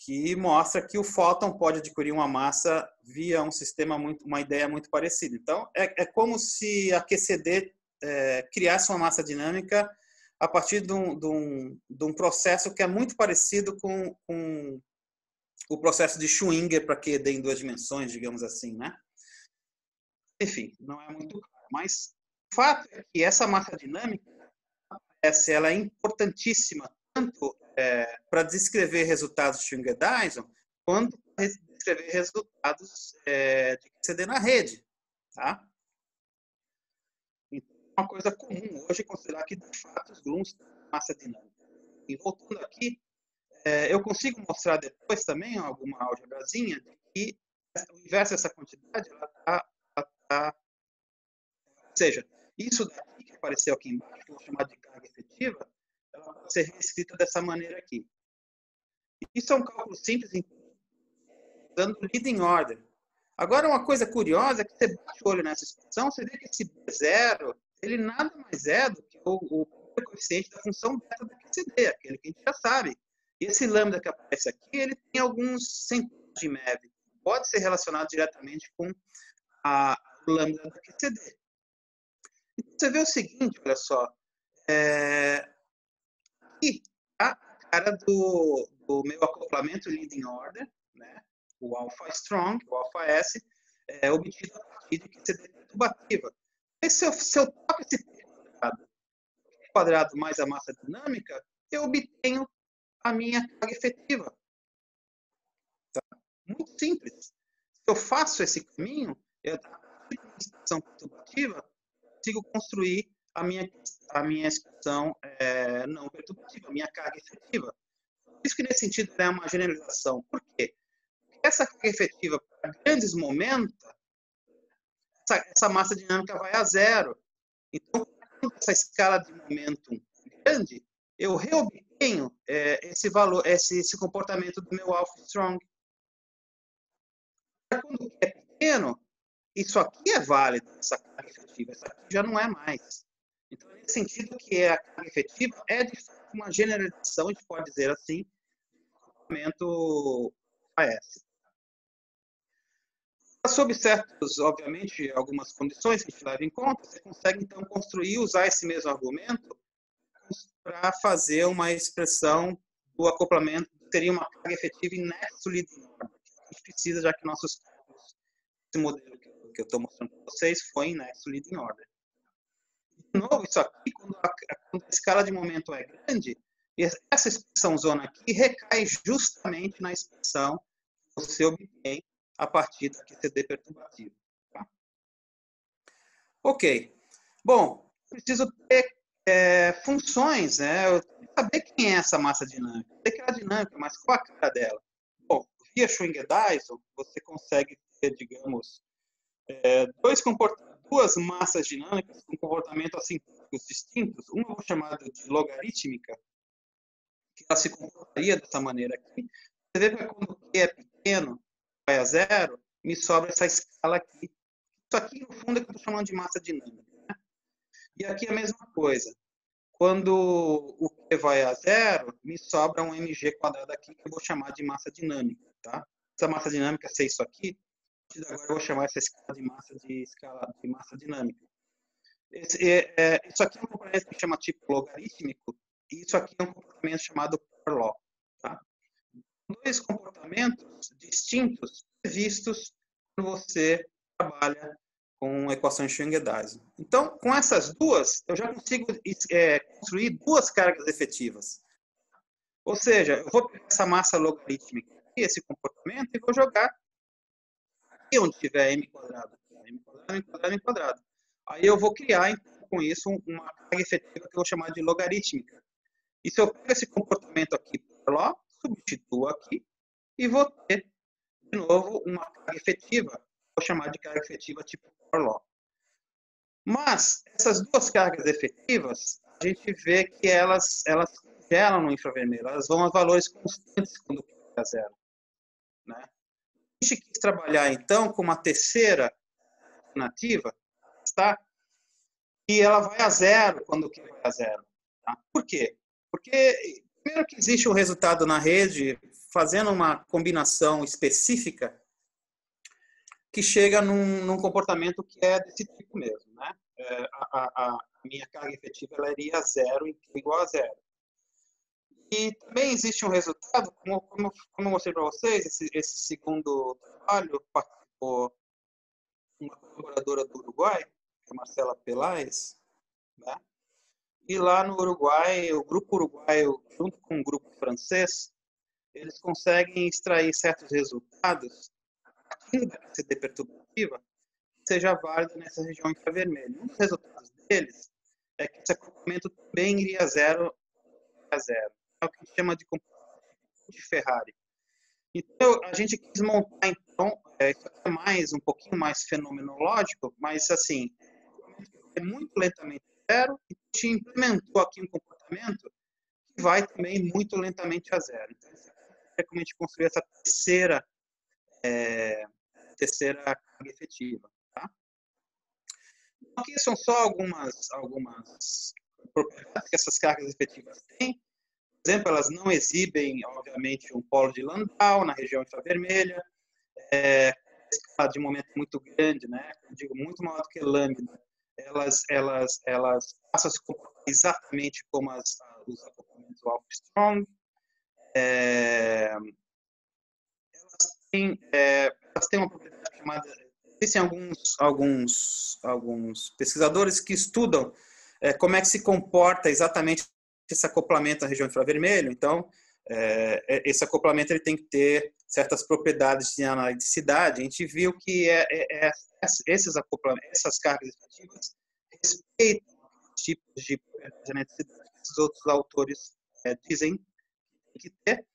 que mostra que o fóton pode adquirir uma massa via um sistema, uma ideia muito parecida. Então, é como se a QCD criasse uma massa dinâmica a partir de um processo que é muito parecido com o processo de Schwinger para QED em duas dimensões, digamos assim, né? Enfim, não é muito claro. Mas o fato é que essa massa dinâmica, ela é importantíssima tanto para descrever resultados de Schwinger-Dyson, quanto para descrever resultados de QCD na rede. Tá? Então, é uma coisa comum hoje considerar que, de fato, os glooms têm massa dinâmica. E voltando aqui, eu consigo mostrar depois também alguma algebrazinha de que o inverso dessa quantidade, ela está... Ou seja, isso daqui que apareceu aqui embaixo, que eu vou chamar de carga efetiva, ela pode ser reescrita dessa maneira aqui. Isso é um cálculo simples, dando leading order. Agora, uma coisa curiosa é que você bate o olho nessa expressão, você vê que esse B0, ele nada mais é do que o coeficiente da função beta do QCD, aquele que a gente já sabe. E esse lambda que aparece aqui, ele tem alguns centímetros de MEV. Pode ser relacionado diretamente com a lambda do QCD. Então, você vê o seguinte, olha só. Aqui a cara do meu acoplamento leading order, né? O alfa strong, o alfa S, é obtido a partir de QCD perturbativa. E se eu toco esse P² mais a massa dinâmica, eu obtenho a minha carga efetiva. Tá? Muito simples. Se eu faço esse caminho, eu tenho uma expressão perturbativa, consigo construir a minha expressão não perturbativa, a minha carga efetiva. Por isso que, nesse sentido, é uma generalização. Por quê? Porque essa carga efetiva, para grandes momentos, essa massa dinâmica vai a zero. Então, com essa escala de momentum grande, eu reobtenho esse valor, esse comportamento do meu alpha strong. Quando é pequeno, isso aqui é válido, essa carga efetiva, essa aqui já não é mais. Então, nesse sentido que a carga efetiva é de fato uma generalização, a gente pode dizer assim, do comportamento AS. Sob certos, obviamente, algumas condições que a gente leva em conta, você consegue então construir, usar esse mesmo argumento para fazer uma expressão do acoplamento, teria uma carga efetiva em nexo leading order. A gente precisa, já que nossos cálculos, esse modelo que eu estou mostrando para vocês, foi em nexo leading order. De novo, isso aqui, quando a escala de momento é grande, essa expressão zona aqui recai justamente na expressão que você obtém a partir da QCD perturbativa. Tá? Ok. Bom, preciso ter funções, né? Eu tenho que saber quem é essa massa dinâmica. Eu sei que ela é dinâmica, mas qual a cara dela? Bom, via Schwinger-Dyson, você consegue ter, digamos, duas massas dinâmicas com comportamentos assintôticos distintos. Uma eu chamada de logarítmica, que ela se comportaria dessa maneira aqui. Você vê que quando o Q é pequeno, vai a zero, me sobra essa escala aqui. Isso aqui, no fundo, é o que eu estou chamando de massa dinâmica. Né? E aqui a mesma coisa. Quando o Q vai a zero, me sobra um mg² aqui, que eu vou chamar de massa dinâmica. Tá? Essa massa dinâmica ser isso aqui, agora eu vou chamar essa escala de massa dinâmica. Isso aqui é um componente que chama tipo logarítmico, e isso aqui é um comportamento chamado power law. Tá? Dois comportamentos distintos previstos quando você trabalha com equações Schwinger-Dyson. Então, com essas duas, eu já consigo construir duas cargas efetivas. Ou seja, eu vou pegar essa massa logarítmica aqui, esse comportamento, e vou jogar aqui onde tiver m², m², m², m². Aí eu vou criar, então, com isso, uma carga efetiva que eu vou chamar de logarítmica. E se eu pego esse comportamento aqui por lá, substituo aqui e vou ter, de novo, uma carga efetiva. Vou chamar de carga efetiva tipo power law. Mas essas duas cargas efetivas, a gente vê que elas congelam no infravermelho. Elas vão a valores constantes quando é zero. Né? A gente quis trabalhar, então, com uma terceira alternativa, tá? E ela vai a zero quando Q vai a zero. Tá? Por quê? Porque... primeiro que existe um resultado na rede fazendo uma combinação específica que chega num comportamento que é desse tipo mesmo. Né? A minha carga efetiva ela iria a zero e igual a zero. E também existe um resultado, como eu mostrei para vocês, esse segundo trabalho participou uma colaboradora do Uruguai, que é Marcela Peláez, né? E lá no Uruguai, o grupo uruguaio, junto com o grupo francês, eles conseguem extrair certos resultados da QCD perturbativa que seja válida nessa região infravermelha. Um dos resultados deles é que esse acoplamento também iria a zero. É o que a gente chama de comportamento de Ferrari. Então, a gente quis montar, então, Então, isso é mais, um pouquinho mais fenomenológico, mas assim, é muito lentamente zero e a gente implementou aqui um comportamento que vai também muito lentamente a zero. Então, é como a gente construiu essa terceira carga efetiva. Tá? Aqui são só algumas propriedades que essas cargas efetivas têm. Por exemplo, elas não exibem, obviamente, um polo de Landau na região infravermelha, de um momento muito grande, né? Eu digo muito maior do que lambda. Elas passam a se comportar exatamente como os acoplamentos Armstrong. Elas têm uma propriedade chamada... Existem alguns pesquisadores que estudam como é que se comporta exatamente esse acoplamento na região infravermelho. Então, esse acoplamento ele tem que ter certas propriedades de analidicidade. A gente viu que essas cargas efetivas respeitam os tipos de analidicidade que esses outros autores dizem que tem que ter,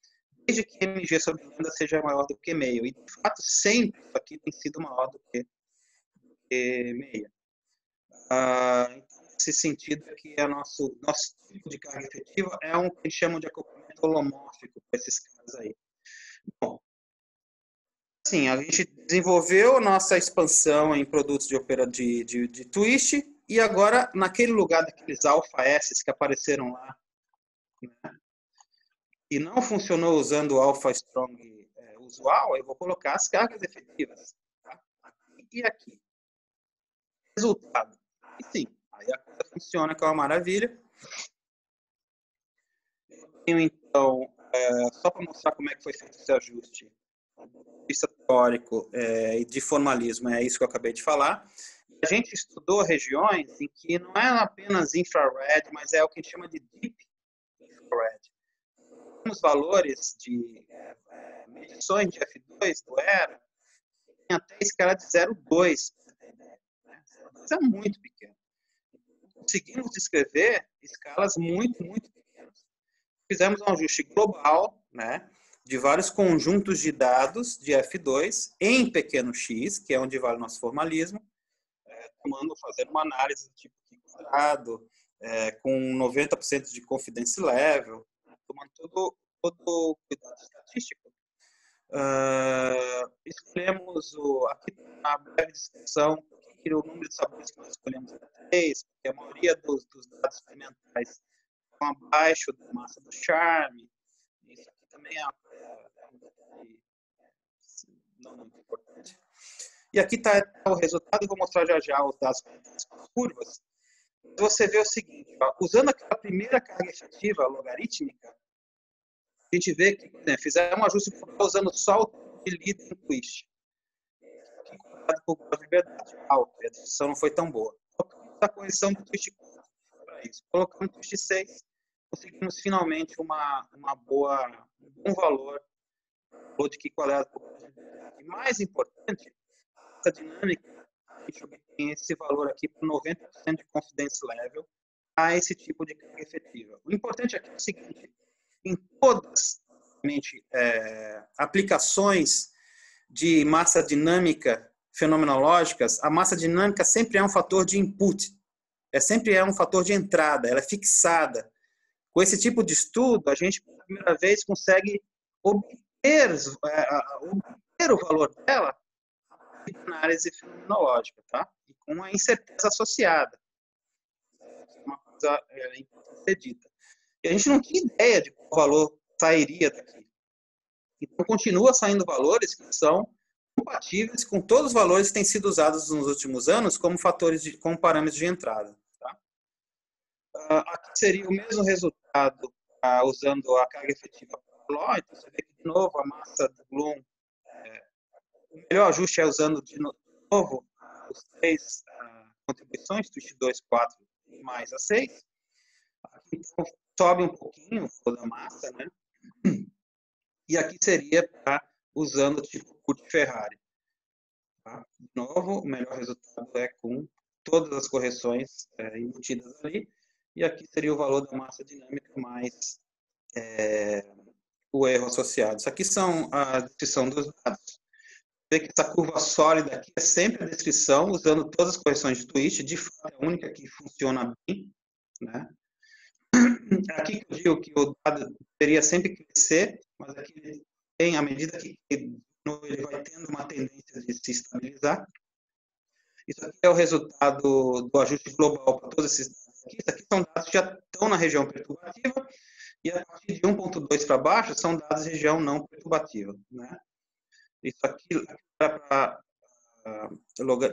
desde que MG sobre lambda seja maior do que meio. E, de fato, sempre isso aqui tem sido maior do que meia. Nesse sentido que é nosso tipo de carga efetiva é um que eles chamam de acoplamento holomórfico para esses casos aí. Bom, assim, a gente desenvolveu nossa expansão em produtos de twist e agora naquele lugar daqueles alfa-S que apareceram lá, né, e não funcionou usando o alfa-strong usual, eu vou colocar as cargas efetivas, tá? Aqui e aqui. Resultado. E sim, aí a coisa funciona, que é uma maravilha. Eu tenho, então, só para mostrar como é que foi feito esse ajuste do vista teórico e de formalismo, é isso que eu acabei de falar. A gente estudou regiões em que não é apenas infrared, mas é o que a gente chama de deep infrared. Os valores de medições de F2 do HERA tem até escala de 0,2. Né? 0,2 é muito pequeno. Conseguimos descrever escalas muito, muito pequenas. Fizemos um ajuste global, né, de vários conjuntos de dados de F2 em pequeno x, que é onde vale o nosso formalismo, fazendo uma análise do tipo quadrado, com 90% de confidence level, tomando todo cuidado estatístico. Escolhemos aqui na breve descrição o número de sabores que nós escolhemos é 3, porque a maioria dos dados experimentais estão abaixo da massa do charme. Isso aqui também é um detalhe não muito importante. E aqui está o resultado, eu vou mostrar já os dados com as curvas. Você vê o seguinte, ó, usando aquela primeira carga efetiva logarítmica, a gente vê que, né, fizeram um ajuste usando só o líder em twist. Por causa de verdade, a decisão não foi tão boa. Colocamos a correção do twist 4 para isso. Colocamos o twist 6, conseguimos finalmente um bom valor de que quadrado por causa de verdade. E mais importante, essa dinâmica, a gente obtém esse valor aqui por 90% de confidence level a esse tipo de carga efetiva. O importante aqui é o seguinte, em todas aplicações de massa dinâmica fenomenológicas, a massa dinâmica sempre é um fator de input, sempre é um fator de entrada, ela é fixada. Com esse tipo de estudo, a gente, pela primeira vez, consegue obter o valor dela na análise fenomenológica, tá? E com uma incerteza associada. Uma coisa importante ser dita. E a gente não tinha ideia de qual valor sairia daqui. Então, continua saindo valores que são compatíveis com todos os valores que têm sido usados nos últimos anos como fatores, como parâmetros de entrada. Tá? Aqui seria o mesmo resultado usando a carga efetiva Bloom. Então, você vê que, de novo, a massa do Bloom, o melhor ajuste é usando, de novo, os 3 contribuições, twist 2, 4 e mais a 6. Aqui então, sobe um pouquinho toda a massa, né? E aqui seria usando o tipo de Ferrari. Tá? De novo, o melhor resultado é com todas as correções embutidas ali. E aqui seria o valor da massa dinâmica mais o erro associado. Isso aqui são a descrição dos dados. Vê que essa curva sólida aqui é sempre a descrição, usando todas as correções de twist, de fato é a única que funciona bem, né? Aqui que eu digo que o dado deveria sempre crescer, mas aqui tem, à medida que ele vai tendo uma tendência de se estabilizar. Isso aqui é o resultado do ajuste global para todos esses dados aqui. Isso aqui são dados que já estão na região perturbativa, e a partir de 1.2 para baixo são dados de região não perturbativa, né? Isso aqui era para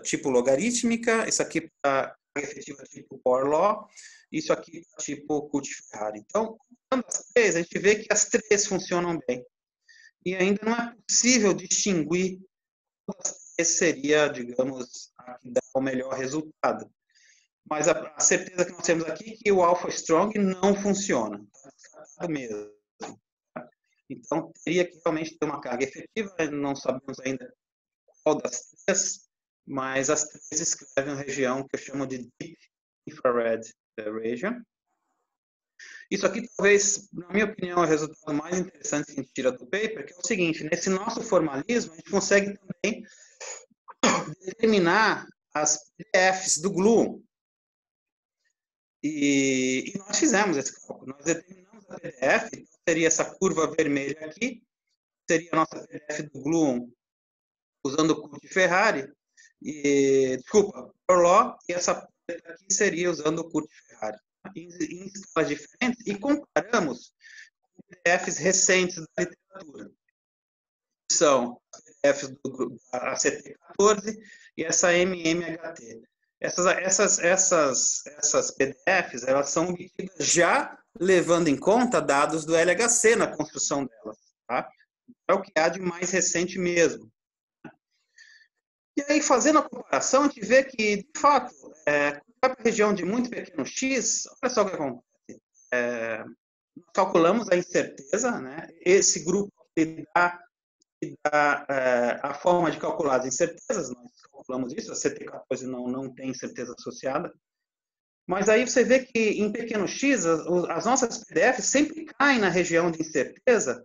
tipo logarítmica, isso aqui para carga efetiva tipo Power Law, isso aqui para tipo Cult-Ferrari. Então, as três, a gente vê que as três funcionam bem. E ainda não é possível distinguir qual das três seria, digamos, a que dá o melhor resultado. Mas a certeza que nós temos aqui é que o Alpha Strong não funciona, está descartado mesmo. Então, teria que realmente ter uma carga efetiva, não sabemos ainda qual das três, mas as três escrevem uma região que eu chamo de Deep Infrared Region. Isso aqui, talvez, na minha opinião, é o resultado mais interessante que a gente tira do paper, que é o seguinte: nesse nosso formalismo, a gente consegue também determinar as PDFs do GLUON. E nós fizemos esse cálculo, nós determinamos a PDF. Seria essa curva vermelha aqui, seria a nossa PDF do GLUON usando o CUT Ferrari, e, desculpa, Proló, e essa aqui seria usando o CUT Ferrari, em escalas diferentes, e comparamos com PDFs recentes da literatura. São PDFs do CT14 e essa MMHT. Essas PDFs, elas são obtidas já levando em conta dados do LHC na construção delas, tá? É o que há de mais recente mesmo. E aí, fazendo a comparação, a gente vê que, de fato, para a região de muito pequeno X, olha só o que acontece. Calculamos a incerteza, né? Esse grupo que dá a forma de calcular as incertezas, nós calculamos isso, a CT14 não tem incerteza associada. Mas aí você vê que em pequeno X, as nossas PDFs sempre caem na região de incerteza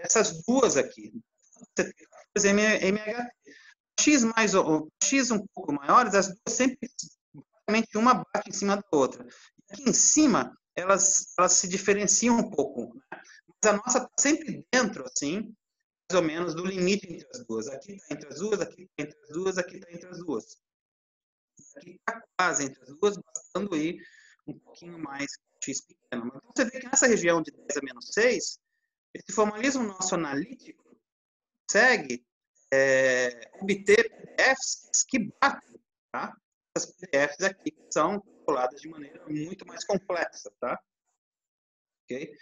dessas duas aqui. X um pouco maiores, as duas sempre, praticamente uma bate em cima da outra. Aqui em cima, elas se diferenciam um pouco, né? Mas a nossa está sempre dentro, assim, mais ou menos, do limite entre as duas. Aqui está entre as duas, aqui está entre as duas, aqui está entre as duas. Aqui está quase entre as duas, bastando aí um pouquinho mais X pequeno. Mas você vê que nessa região de 10 a menos 6, esse formalismo nosso analítico consegue obter PDFs que batem, tá? Essas PDFs aqui que são calculadas de maneira muito mais complexa, tá? Ok?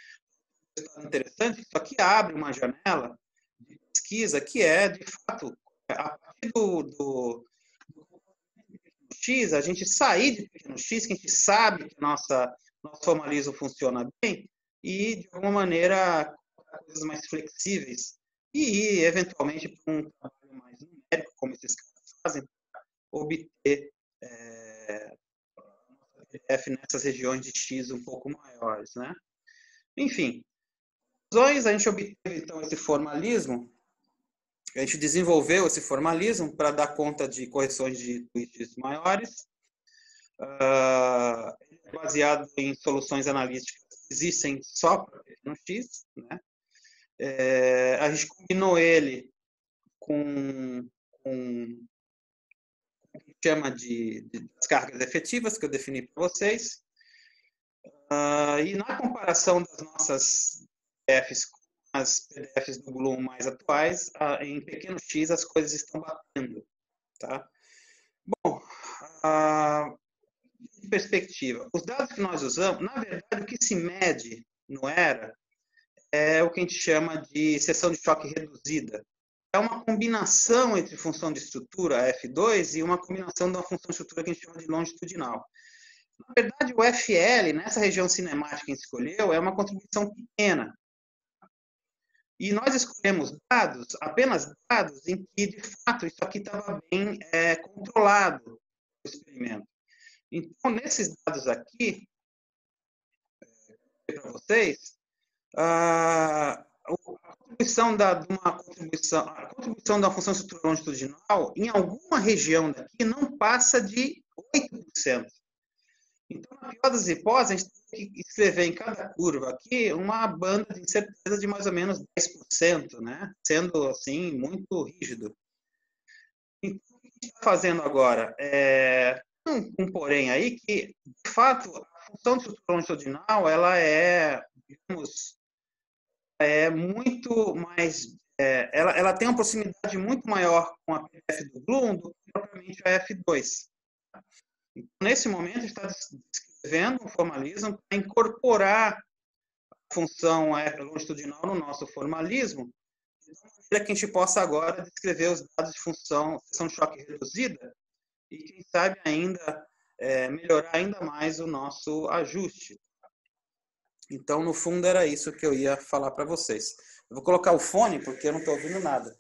Interessante, isso aqui abre uma janela de pesquisa que é, de fato, a partir do X, a gente sair de pequeno X, que a gente sabe que nosso formalismo funciona bem, e de alguma maneira coisas mais flexíveis, e eventualmente para um trabalho mais numérico, como esses caras fazem, obter PDF nessas regiões de X um pouco maiores, né? Enfim, a gente obteve então esse formalismo. A gente desenvolveu esse formalismo para dar conta de correções de twists maiores, baseado em soluções analíticas que existem só para pequeno X, né? A gente combinou ele com o que chama de cargas efetivas, que eu defini para vocês. E na comparação das nossas PDFs com as PDFs do GLUON mais atuais, em pequeno X as coisas estão batendo, tá? Bom, de perspectiva, os dados que nós usamos, na verdade, o que se mede no HERA é o que a gente chama de seção de choque reduzida. É uma combinação entre função de estrutura, F2, e uma combinação de uma função de estrutura que a gente chama de longitudinal. Na verdade, o FL, nessa região cinemática que a gente escolheu, é uma contribuição pequena. E nós escolhemos dados, apenas dados, em que, de fato, isso aqui estava bem controlado, o experimento. Então, nesses dados aqui, para vocês, a A contribuição da função estrutural longitudinal em alguma região daqui não passa de 8%. Então, na pior das hipóteses, a gente tem que escrever em cada curva aqui uma banda de incerteza de mais ou menos 10%, né? Sendo, assim, muito rígido. Então, o que a gente está fazendo agora? Um porém aí que, de fato, a função estrutural longitudinal, ela é, digamos, muito mais... ela tem uma proximidade muito maior com a PDF do Bloom do que propriamente a F2. Nesse momento, a gente está descrevendo um formalismo para incorporar a função longitudinal no nosso formalismo, de maneira que a gente possa agora descrever os dados de seção de choque reduzida e, quem sabe, ainda melhorar ainda mais o nosso ajuste. Então, no fundo, era isso que eu ia falar para vocês. Eu vou colocar o fone, porque eu não estou ouvindo nada.